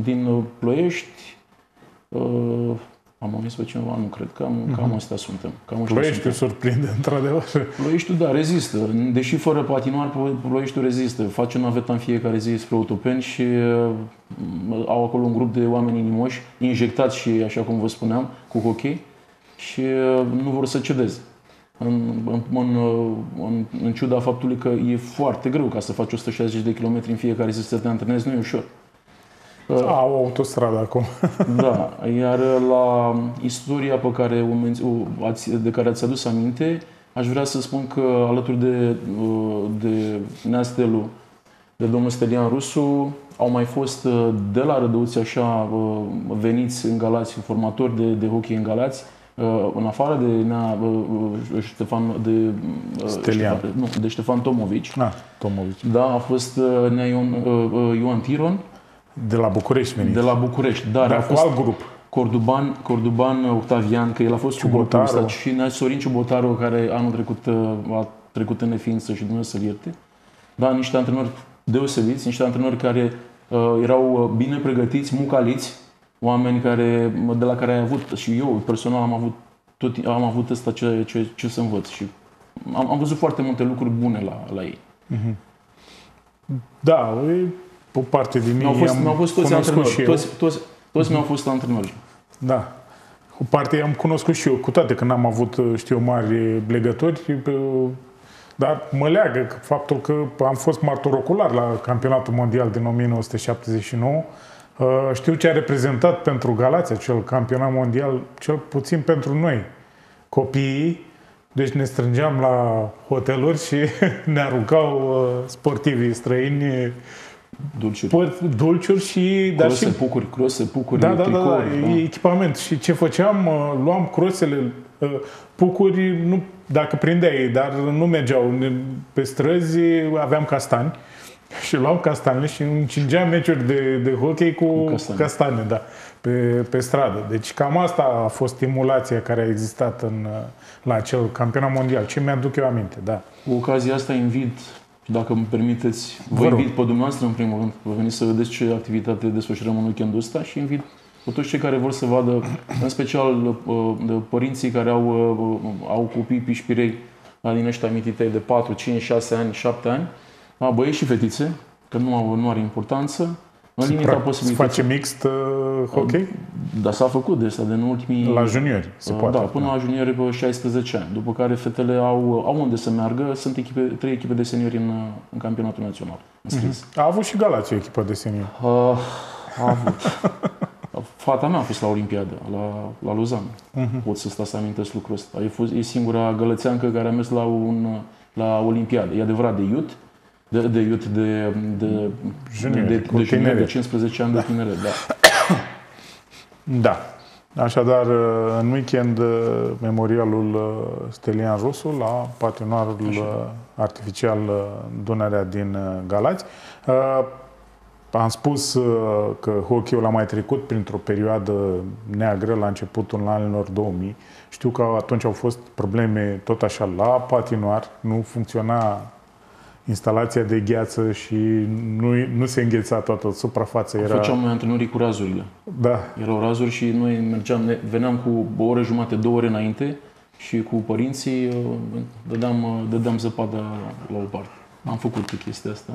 din Ploiești. Am omis pe cineva? Nu cred. Cam astea suntem. Ploieștiul surprinde, într-adevăr. Ploieștiul, da, rezistă. Deși fără patinoar, Ploieștiul rezistă. Face naveta în fiecare zi spre Otopeni și au acolo un grup de oameni inimoși, injectați și, așa cum vă spuneam, cu hockey și nu vor să cedeze. În ciuda faptului că e foarte greu ca să faci 160 de kilometri în fiecare zi să te antrenezi, nu e ușor. Au autostradă acum. Da, iar la istoria pe care de care ați adus aminte, aș vrea să spun că alături de Neastelu, de domnul Stelian Rusu, au mai fost de la Rădăuți așa veniți în Galați, formatori de hockey în Galați, în afară de Ștefan Tomovici. Da, a fost Ion Tiron. De la București venit. De la București, dar a fost alt grup. Corduban Octavian, că el a fost suportat, și Nasorin Botaru, care anul trecut a trecut în neființă și Dumnezeu să-l ierte. Da, niște antrenori deosebiți, niște antrenori care erau bine pregătiți, mucaliți, oameni care, de la care ai avut, și eu personal am avut asta ce să învăț și am văzut foarte multe lucruri bune la ei. Da, o parte din ei am fost toți cunoscut și eu. Toți mi-au fost antrenori. Da. O parte am cunoscut și eu, cu toate că n-am avut, știu, mari legători, dar mă leagă faptul că am fost martor ocular la Campionatul Mondial din 1979. Știu ce a reprezentat pentru Galați acel campionat mondial, cel puțin pentru noi, copiii. Deci ne strângeam la hoteluri și ne aruncau sportivii străini dulciuri și crose, pucuri, tricori, echipament. Și ce făceam? Luam crosele, pucuri, nu, dacă prindeai, dar nu mergeau. Pe străzi aveam castani și luam castanele și încingeam meciuri de hockey cu castane, da, pe stradă. Deci cam asta a fost stimulația care a existat la acel campionat mondial. Ce mi-aduc eu aminte, da. Cu ocazia asta invit, dacă îmi permiteți, vă invit pe dumneavoastră, în primul rând, vă veniți să vedeți ce activitate desfășurăm în weekendul ăsta și invit pe toți cei care vor să vadă, în special părinții care au copii pișpirei din ăștia mititei de 4, 5, 6 ani, 7 ani, băieți și fetițe, că nu are importanță. În limita posibilității. Se face mixt hockey? Da, s-a făcut de asta, din ultimii... La juniori se poate. Da, până la juniori pe 16 ani, după care fetele au unde să meargă, sunt trei echipe de seniori în campionatul național. A avut și Galați o echipă de seniori. A avut. Fata mea a fost la Olimpiadă, la Lozanne. Pot să stau să amintesc lucrul ăsta. E singura gălățeancă care a mers la Olimpiadă. E adevărat de iut. De iut, de tineri, de 15 ani, da, de tinere, da. Da. Așadar, în weekend, memorialul Stelian Rusu la patinoarul artificial Dunărea din Galați. Am spus că hockey-ul a mai trecut printr-o perioadă neagră la începutul anilor 2000. Știu că atunci au fost probleme tot așa la patinoar, nu funcționa instalația de gheață și nu se îngheța toată suprafața. Făceam noi antrenorii cu razurile. Da. Erau razuri și noi veneam cu o oră jumate, 2 ore înainte și cu părinții dădeam zăpada la o parte. Am făcut chestia asta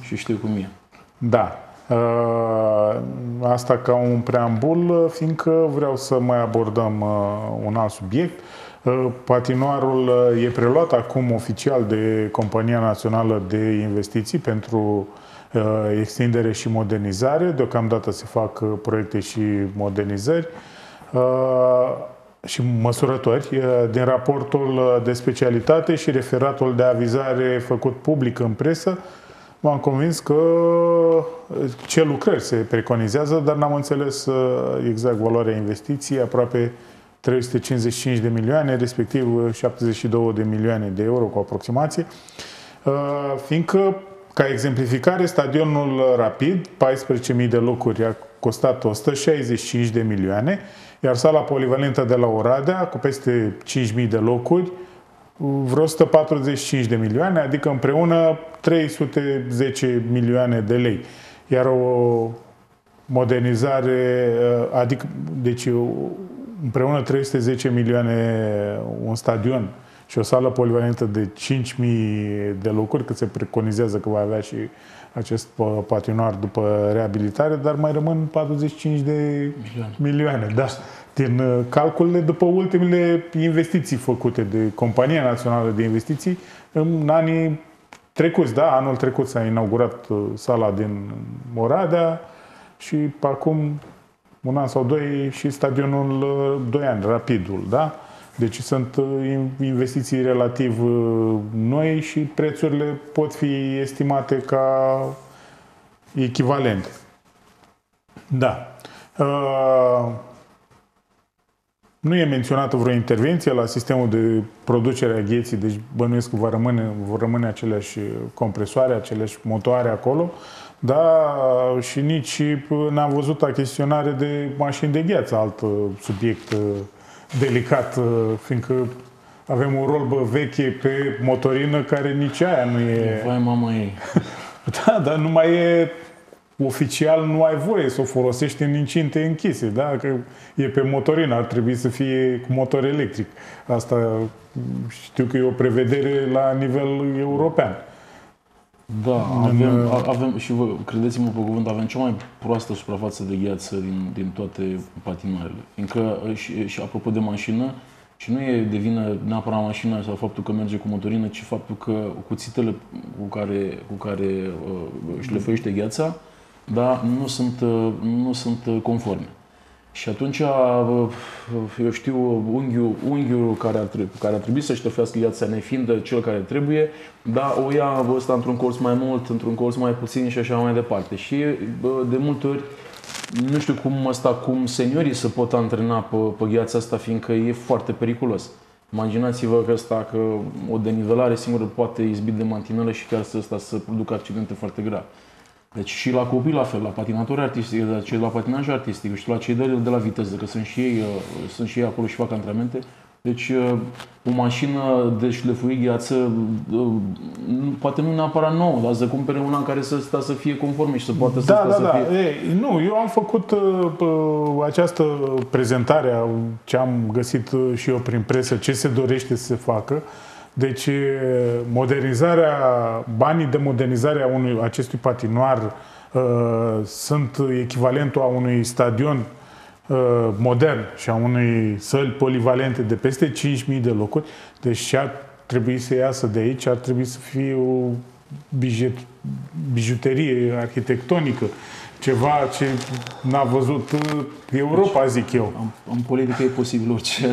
și știu cum e. Da. Asta ca un preambul, fiindcă vreau să mai abordăm un alt subiect. Patinoarul e preluat acum oficial de Compania Națională de Investiții pentru extindere și modernizare. Deocamdată se fac proiecte și modernizări și măsurători din raportul de specialitate și referatul de avizare făcut public în presă. M-am convins că ce lucrări se preconizează, dar n-am înțeles exact valoarea investiției, aproape 355 de milioane, respectiv 72 de milioane de euro cu aproximație, fiindcă, ca exemplificare, stadionul Rapid, 14.000 de locuri, a costat 165 de milioane, iar sala polivalentă de la Oradea, cu peste 5.000 de locuri, vreo 145 de milioane, adică împreună 310 milioane de lei. Iar o modernizare, adică, deci împreună 310 milioane un stadion și o sală polivalentă de 5.000 de locuri, cât se preconizează că va avea și acest patinoar după reabilitare, dar mai rămân 45 de milioane. Da. Din calculele după ultimele investiții făcute de Compania Națională de Investiții în anii trecuți. Da, anul trecut s-a inaugurat sala din Oradea și acum un an sau doi și stadionul 2 ani, Rapidul. Da? Deci sunt investiții relativ noi și prețurile pot fi estimate ca echivalente. Da. Nu e menționată vreo intervenție la sistemul de producere a gheții, deci bănuiesc că vor rămâne aceleași compresoare, aceleași motoare acolo, dar și nici n-am văzut achiziționare de mașini de gheață, alt subiect delicat, fiindcă avem o rolbă veche pe motorină care nici aia nu e... Vai, mama ei. Da, dar nu mai e... Oficial nu ai voie să o folosești în incinte închise, da? Că e pe motorină, ar trebui să fie cu motor electric. Asta știu că e o prevedere la nivel european. Da, avem și credeți-mă pe cuvânt, avem cea mai proastă suprafață de gheață din toate patinoarele. Încă, și apropo de mașină, și nu e de vină neapărat mașina sau faptul că merge cu motorină, ci faptul că cuțitele cu care șlefăiește gheața, da, nu sunt conforme. Și atunci, eu știu, unghiul care ar trebui să ștofească gheața nefiind cel care trebuie, dar o ia ăsta într-un colț mai mult, într-un colț mai puțin și așa mai departe. Și de multe ori, nu știu cum seniorii se pot antrena pe gheața asta, fiindcă e foarte periculos. Imaginați-vă că o denivelare singură poate izbi de mantinelă și chiar să producă accidente foarte grave. Deci și la copii la fel, la patinatori artistici, la patinaj artistic și la cei de la viteză, că sunt și ei acolo și fac antrenamente. Deci o mașină de șlefuit gheață, poate nu neapărat nouă, dar să cumpere una care să fie conformă și să poată să fie... Ei, nu, eu am făcut această prezentare, ce am găsit și eu prin presă, ce se dorește să se facă. Deci banii de modernizare a acestui patinoar sunt echivalentul a unui stadion modern și a unei săli polivalente de peste 5.000 de locuri, deci ar trebui să iasă de aici, ar trebui să fie o bijuterie arhitectonică, ceva ce n-a văzut Europa, zic eu. În politică e posibil orice.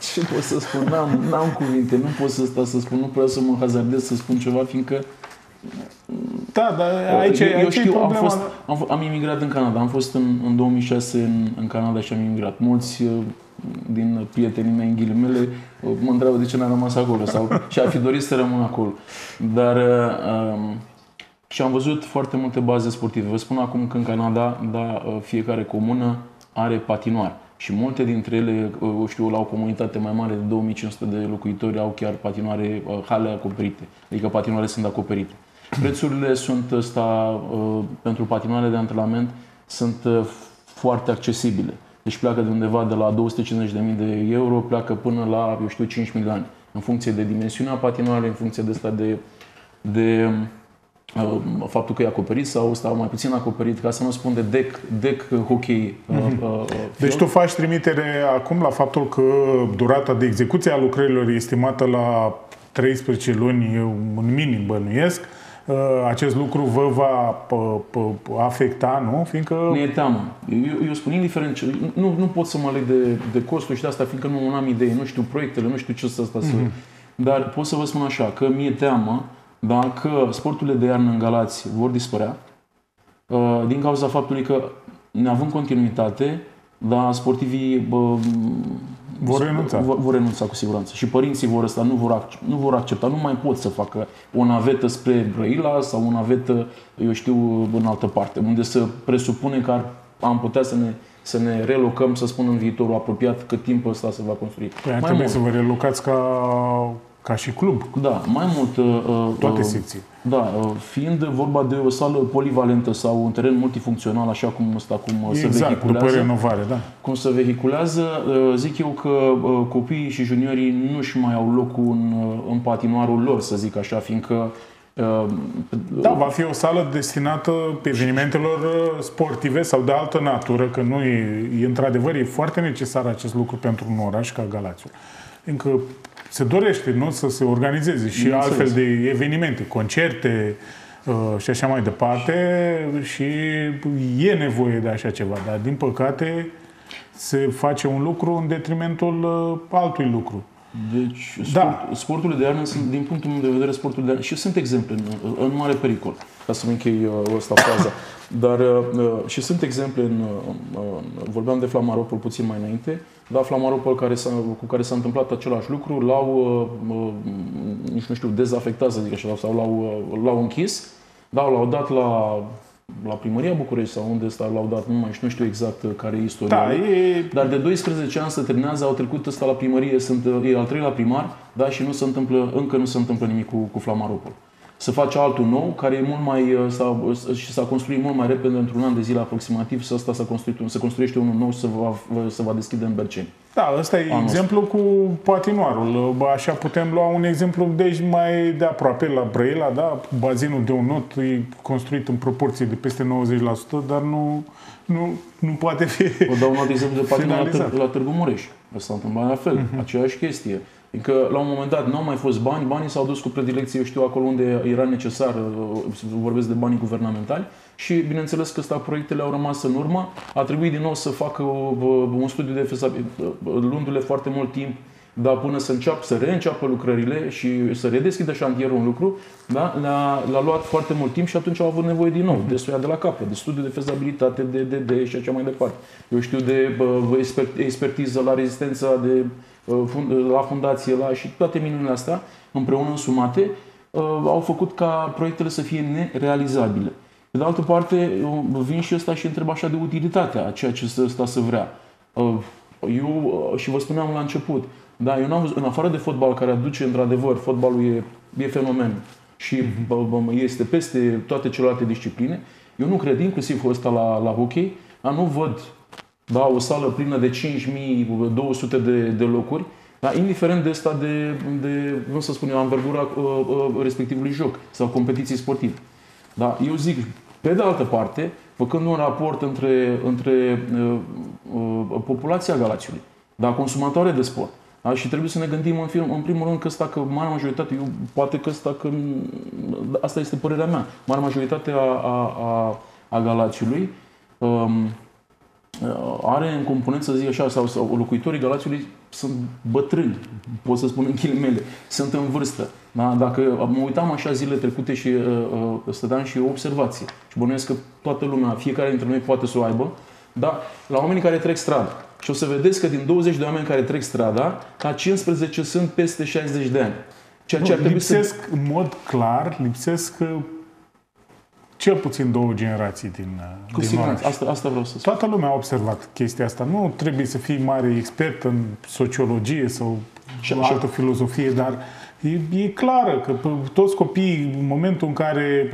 Ce pot să spun? N-am cuvinte, nu pot să spun, nu vreau să mă hazardez să spun ceva, fiindcă... Da, dar aici eu știu, am imigrat în Canada, am fost în 2006 în Canada și am imigrat. Mulți din prietenii mei, în ghilimele, mă întreabă de ce n-am rămas acolo sau și ar fi dorit să rămân acolo. Dar și am văzut foarte multe baze sportive. Vă spun acum că în Canada, da, fiecare comună are patinoar. Și multe dintre ele, eu știu, la o comunitate mai mare de 2500 de locuitori au chiar patinoare, hale acoperite. Adică patinoarele sunt acoperite. Prețurile pentru patinoarele de antrenament sunt foarte accesibile. Deci pleacă de undeva de la 250.000 de euro, pleacă până la, eu știu, 5 milioane. În funcție de dimensiunea patinoarelor, în funcție de faptul că e acoperit sau mai puțin acoperit, ca să nu spun de hockey. Deci tu faci trimitere acum la faptul că durata de execuție a lucrărilor e estimată la 13 luni, un minim bănuiesc. Acest lucru vă va afecta, nu? Fiindcă... Ne e teamă. Eu spun, indiferent, nu pot să mă leg de costuri și de asta, fiindcă nu am idee, nu știu proiectele, nu știu ce să asta. Dar pot să vă spun așa, că mi-e teamă dacă sporturile de iarnă în Galați vor dispărea, din cauza faptului că ne avem continuitate, dar sportivii vor renunța cu siguranță. Și părinții vor ăsta, nu vor accepta, nu mai pot să facă o navetă spre Brăila sau o navetă, eu știu, în altă parte, unde să presupune că am putea să ne relocăm, să spun, în viitorul apropiat, cât timp ăsta se va construi. Păi mai trebuie mult să vă relocați ca și club. Da, mai mult... Toate secții. Da, fiind vorba de o sală polivalentă sau un teren multifuncțional, așa cum se vehiculează. După renovare, da. Cum se vehiculează, zic eu că copiii și juniorii nu-și mai au locul în patinoarul lor, să zic așa, fiindcă... Da, va fi o sală destinată evenimentelor sportive sau de altă natură, că nu e într-adevăr, e foarte necesar acest lucru pentru un oraș ca Galațiul. Încă se dorește, nu, să se organizeze și altfel de evenimente, concerte și așa mai departe, și e nevoie de așa ceva, dar din păcate se face un lucru în detrimentul altui lucru. Deci, da, sporturile de iarnă sunt, din punctul meu de vedere, sporturile de iarnă, și sunt exemple în mare pericol, ca să-mi închei ăsta faza, dar și sunt exemple vorbeam de Flamaropol puțin mai înainte, da, Flamaropol cu care s-a întâmplat același lucru, l-au dezafectat, să zic așa, sau l-au închis, da, l-au dat la Primăria București sau unde l-au dat, nu știu exact care e istoria. Da, dar de 12 ani se terminează, au trecut ăsta la primărie, e al treilea primar, da, și încă nu se întâmplă nimic cu Flamaropol. Se face altul nou, care e mult mai, și s-a construit mult mai repede, într-un an de zile aproximativ, și ăsta se construiește unul nou, se va deschide în Berceni. Da, ăsta e exemplu cu patinoarul. Așa putem lua un exemplu deci mai de aproape, la Brăila, da? Bazinul de un not e construit în proporție de peste 90%, dar nu poate fi finalizat. Vă dau un alt exemplu de patinoar la Târgu Mureș. S-a întâmplat la fel, aceeași chestie. Adică, la un moment dat, nu au mai fost bani, banii s-au dus cu predilecție, eu știu, acolo unde era necesar, vorbesc de banii guvernamentali, și bineînțeles că proiectele au rămas în urmă, a trebuit din nou să facă un studiu de fezabilitate, luându-le foarte mult timp, dar până să reînceapă lucrările și să redeschidă șantierul un lucru, da, l-a luat foarte mult timp și atunci au avut nevoie din nou de studia de la capăt, de studiu de fezabilitate, de și așa mai departe. Eu știu, de expertiză la rezistența, la fundație, și toate minunile astea, împreună însumate, au făcut ca proiectele să fie nerealizabile. Pe de altă parte, vin și ăsta și întreb așa de utilitatea a ceea ce ăsta se vrea. Eu, și vă spuneam la început, da, eu n-am văzut, în afară de fotbal, care aduce, într-adevăr, fotbalul e fenomen și este peste toate celelalte discipline, eu nu cred, inclusiv ăsta la hockey, nu văd, da, o sală plină de 5200 de locuri, da, indiferent de asta, cum să spun eu, amvergura respectivului joc sau competiții sportive. Da, eu zic, pe de altă parte, făcând un raport între populația Galațiului, da, consumatoare de sport, da, și trebuie să ne gândim în primul rând că marea majoritate, asta este părerea mea, marea majoritate a Galațiului are în component, să zic așa, sau locuitorii Galațiului sunt bătrâni, pot să spun în ghilimele, sunt în vârstă. Da? Dacă mă uitam așa zilele trecute și stăteam și eu observație, și bănuiesc că toată lumea, fiecare dintre noi poate să o aibă, da? La oamenii care trec strada. Și o să vedeți că din 20 de oameni care trec strada, la 15 sunt peste 60 de ani. Ceea ce lipsesc în mod clar, lipsesc cel puțin două generații din oraș. Asta vreau să spun. Toată lumea a observat chestia asta. Nu trebuie să fii mare expert în sociologie sau altă filozofie, dar e clară că toți copiii, în momentul în care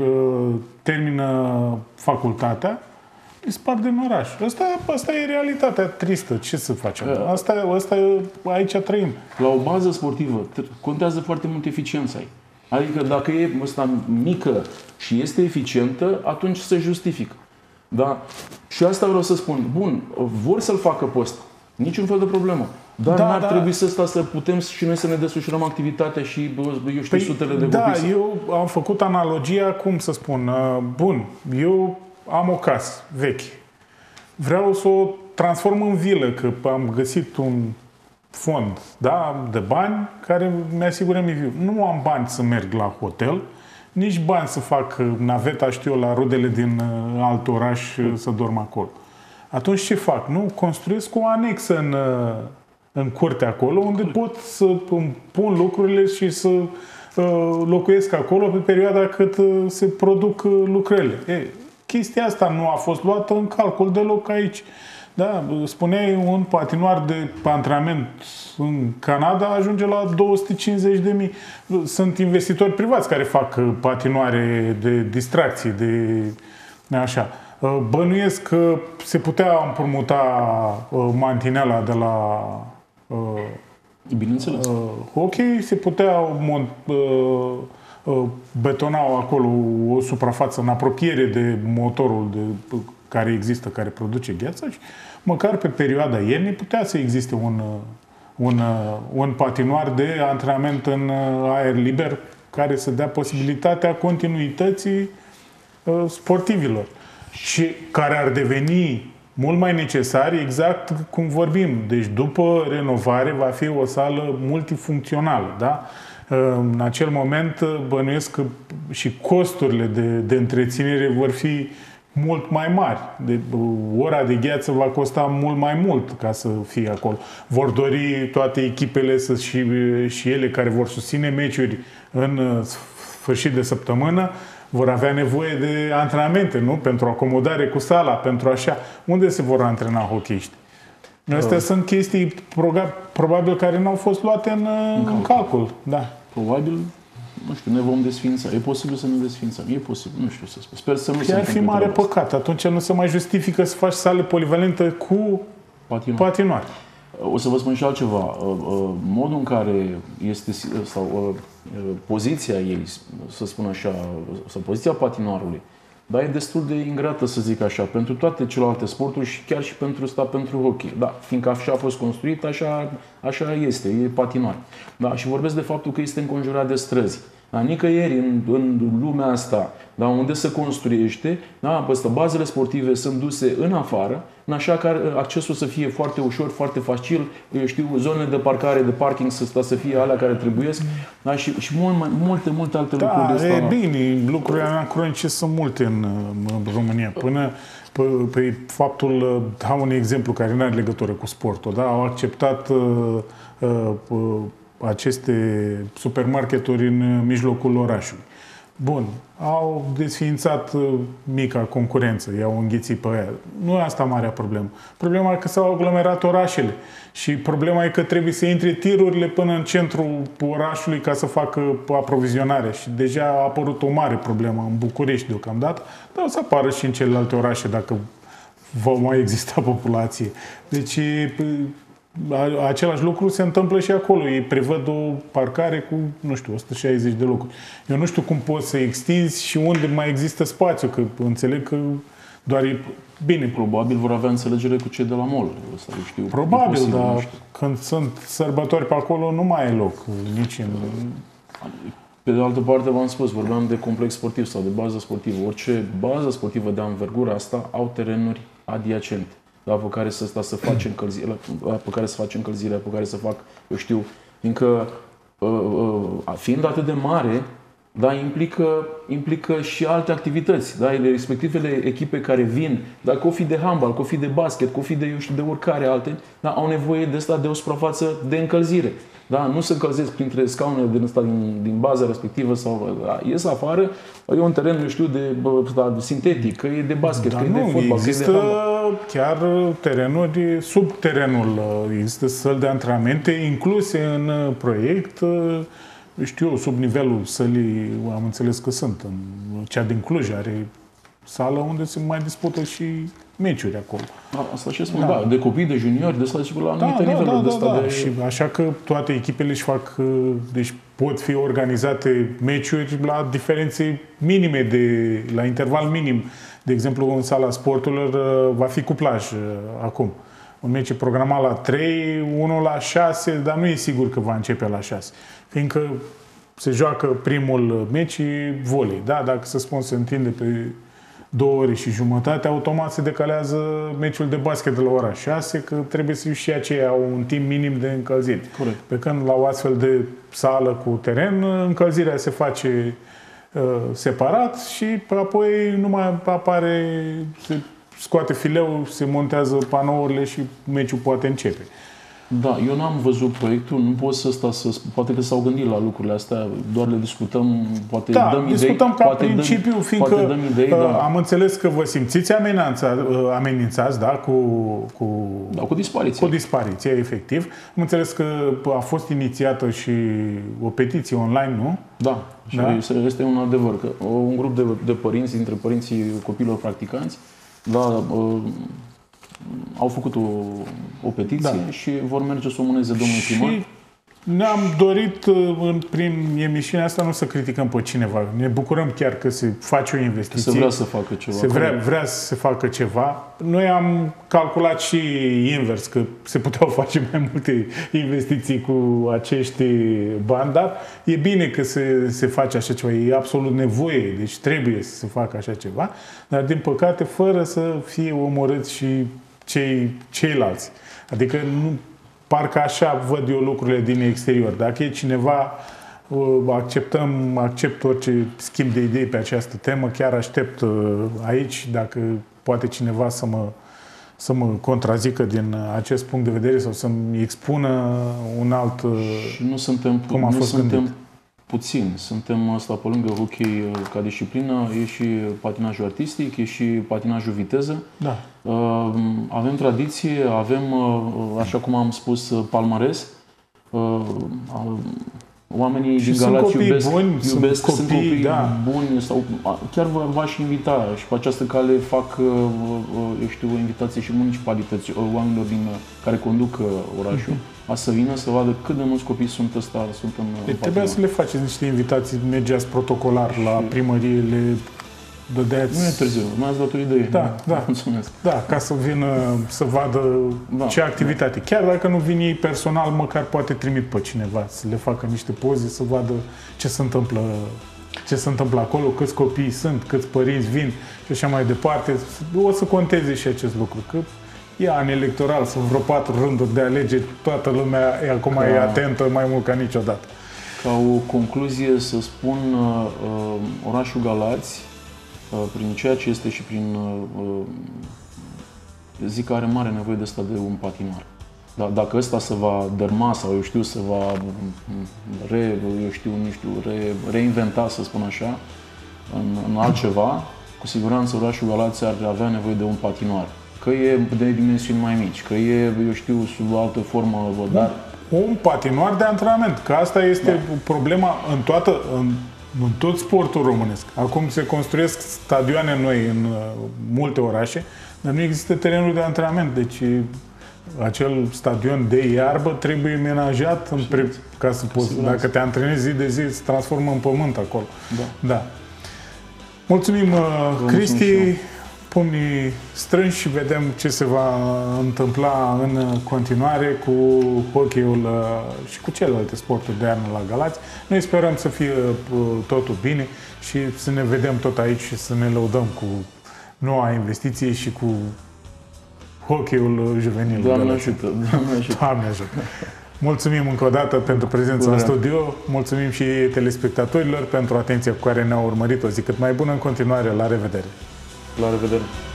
termină facultatea, dispar din oraș. Asta e realitatea tristă. Ce să facem? Aici trăim. La o bază sportivă contează foarte mult eficiența ei. Adică dacă e asta mică și este eficientă, atunci se justifică. Da? Și asta vreau să spun. Bun, vor să-l facă post. Niciun fel de problemă. Dar da, n-ar trebui să stai, să putem și noi să ne desfășurăm activitatea și, eu știu, sutele de copii. Da, eu am făcut analogia, cum să spun, bun, eu am o casă veche. Vreau să o transform în vilă, că am găsit un fond, da, de bani care mi-asigură viu. Nu am bani să merg la hotel, nici bani să fac naveta, știu eu, la rudele din alt oraș să dorm acolo. Atunci ce fac? Nu? Construiesc o anexă în curte acolo, unde pot să îmi pun lucrurile și să locuiesc acolo pe perioada cât se produc lucrările. E, chestia asta nu a fost luată în calcul deloc aici. Da, spuneai, un patinoar de antrenament în Canada ajunge la 250.000. Sunt investitori privați care fac patinoare de distracții, de așa. Bănuiesc că se putea împrumuta mantineala de la bineînțeles, hockey, se putea betona acolo o suprafață în apropiere de motorul care există, care produce gheață, și măcar pe perioada iernii putea să existe un patinoar de antrenament în aer liber care să dea posibilitatea continuității sportivilor. Și care ar deveni mult mai necesar, exact cum vorbim. Deci după renovare va fi o sală multifuncțională. Da? În acel moment bănuiesc că și costurile de întreținere vor fi mult mai mari. Ora de gheață va costa mult mai mult ca să fie acolo. Vor dori toate echipele și ele care vor susține meciuri în sfârșit de săptămână, vor avea nevoie de antrenamente, nu? Pentru acomodare cu sala, pentru așa. Unde se vor antrena hocheiști? Astea sunt chestii probabil care nu au fost luate în calcul. Da. Probabil, nu știu, ne vom desfința. E posibil să ne desfințăm. E posibil, nu știu să spun. Sper să nu se întâmple. Ar fi mare păcat. Atunci nu se mai justifică să faci sale polivalente cu patinoare. O să vă spun și altceva. Modul în care este, sau poziția ei, să spun așa, sau poziția patinoarului, dar e destul de ingrată, să zic așa, pentru toate celelalte sporturi și chiar și pentru hockey. Da, fiindcă așa a fost construit, așa este, e patinoar. Da, și vorbesc de faptul că este înconjurat de străzi. Da, nicăieri în lumea asta, da, unde se construiește, da, bazele sportive sunt duse în afară, în așa că accesul să fie foarte ușor, foarte facil, eu știu, zonele de parcare, de parking să fie alea care trebuiesc, da, și multe alte lucruri. Da, e bine, lucrurile anacronice sunt multe în România. Până pe faptul, dau un exemplu care nu are legătură cu sportul, da, au acceptat aceste supermarketuri în mijlocul orașului. Bun, au desființat mica concurență, i-au înghițit pe aia. Nu e asta marea problemă. Problema e că s-au aglomerat orașele și problema e că trebuie să intre tirurile până în centrul orașului ca să facă aprovizionare. Și deja a apărut o mare problemă în București deocamdată, dar o să apară și în celelalte orașe dacă va mai exista populație. Deci același lucru se întâmplă și acolo. Ei prevăd o parcare cu, nu știu, 160 de locuri. Eu nu știu cum poți să extinzi și unde mai există spațiu, că înțeleg că doar e bine. Probabil vor avea înțelegere cu cei de la mall. Știu, probabil, posibil, dar când sunt sărbători pe acolo nu mai e loc. Nici în... Pe de altă parte, v-am spus, vorbeam de complex sportiv sau de bază sportivă. Orice bază sportivă de anvergură asta au terenuri adiacente. Da, pe care să faci încălzirea, pe care să fac, eu știu, fiindcă fiind atât de mare, da, implică și alte activități, da, respectivele echipe care vin, dacă o fi de handbal, o fi de basket, o fi de, eu știu, de oricare alte, da, au nevoie de asta, de o suprafață de încălzire. Da, nu se încălzesc printre scaunele din baza respectivă sau ies afară, e un teren, eu știu, de sintetic, că e de basket, că e de fotbal, că e de handbal. Chiar terenuri, sub terenul, există săli de antrenamente incluse în proiect, știu, sub nivelul sălii, am înțeles că sunt. Cea din Cluj are sală unde se mai dispută și meciuri acolo. Da, asta și spun, da, de copii, de juniori, de asta și la anumite niveluri de asta. Da. Și așa că toate echipele își fac, deci pot fi organizate meciuri la diferențe minime, la interval minim. De exemplu, în sala sporturilor va fi cuplaj acum. Un meci e programat la 3, unul la 6, dar nu e sigur că va începe la 6. Fiindcă se joacă primul meci volei. Da? Dacă, să spun, se întinde pe 2 ore și jumătate, automat se decalează meciul de basket de la ora 6, că trebuie să și aceia au un timp minim de încălzire. Corect. Pe când la o astfel de sală cu teren, încălzirea se face separat și apoi nu mai apare, se scoate fileul, se montează panourile și meciul poate începe. Da, eu n-am văzut proiectul, nu pot să stau să... Poate că s-au gândit la lucrurile astea, doar le discutăm, poate da, dăm idei. Discutăm ca poate principiu, fiindcă idei, da. Am înțeles că vă simțiți amenințați, da, cu dispariție. Cu dispariție, efectiv. Am înțeles că a fost inițiată și o petiție online, nu? Da, și da? Este un adevăr, că un grup de părinți, dintre părinții copilor practicanți, da, au făcut o petiție, da, și vor merge să o mâneze domnul primar. Ne-am dorit prin emisiunea asta nu să criticăm pe cineva. Ne bucurăm chiar că se face o investiție. Că se vrea să facă ceva. Se vrea să se facă ceva. Noi am calculat și invers, că se puteau face mai multe investiții cu acești bani, dar e bine că se face așa ceva. E absolut nevoie, deci trebuie să se facă așa ceva, dar din păcate fără să fie omorâți și ceilalți. Adică nu... Parcă așa văd eu lucrurile din exterior. Dacă e cineva, accept orice schimb de idei pe această temă. Chiar aștept aici, dacă poate cineva să mă contrazică din acest punct de vedere sau să-mi expună un alt... Și nu suntem, cum a fost gândit. Puțin. Suntem asta pe lângă hockey ca disciplină, e și patinajul artistic, e și patinajul viteză. Da. Avem tradiție, avem, așa cum am spus, palmares. Oamenii și din Galați iubesc, sunt copii, da, buni. Sau, chiar v-aș invita și pe această cale fac, eu știu, o invitație și municipalități, oamenilor care conduc orașul. A să vină să vadă cât de mulți copii sunt ăsta, sunt în patrimon. Trebuia să le faceți niște invitații, mergeați protocolar și la primărie, le dădeați... Nu e târziu, mi-ați dat o idee. Da, da. Mulțumesc. Da, ca să vină să vadă, da, ce activitate. Da. Chiar dacă nu vin ei personal, măcar poate trimit pe cineva să le facă niște poze, să vadă ce se întâmplă acolo, câți copii sunt, câți părinți vin și așa mai departe. O să conteze și acest lucru, că e an electoral, sunt vreo 4 rânduri de alegeri, toată lumea acum e atentă mai mult ca niciodată. Ca o concluzie să spun, orașul Galați, prin ceea ce este și prin, zic că are mare nevoie de asta, de un patinar. Dacă ăsta se va dărma sau, eu știu, se va reinventa, să spun așa, în altceva, cu siguranță orașul Galați ar avea nevoie de un patinoar. Că e de dimensiuni mai mici, că e, eu știu, sub altă formă, dar... Un patinoar de antrenament, că asta este, da, problema în tot sportul românesc. Acum se construiesc stadioane noi în multe orașe, dar nu există terenul de antrenament, deci acel stadion de iarbă trebuie menajat ca să poți, dacă te antrenezi zi de zi, se transformă în pământ acolo. Da. Da. Mulțumim, Cristi! Pumnii strânși și vedem ce se va întâmpla în continuare cu hockey-ul și cu celelalte sporturi de anul la Galați. Noi sperăm să fie totul bine și să ne vedem tot aici și să ne lăudăm cu noua investiție și cu hockey-ul juvenil. Doamne ajută! Doamne ajută! Mulțumim încă o dată pentru prezența în studio, mulțumim și telespectatorilor pentru atenția cu care ne-au urmărit. O zi cât mai bună în continuare, la revedere! La revedere!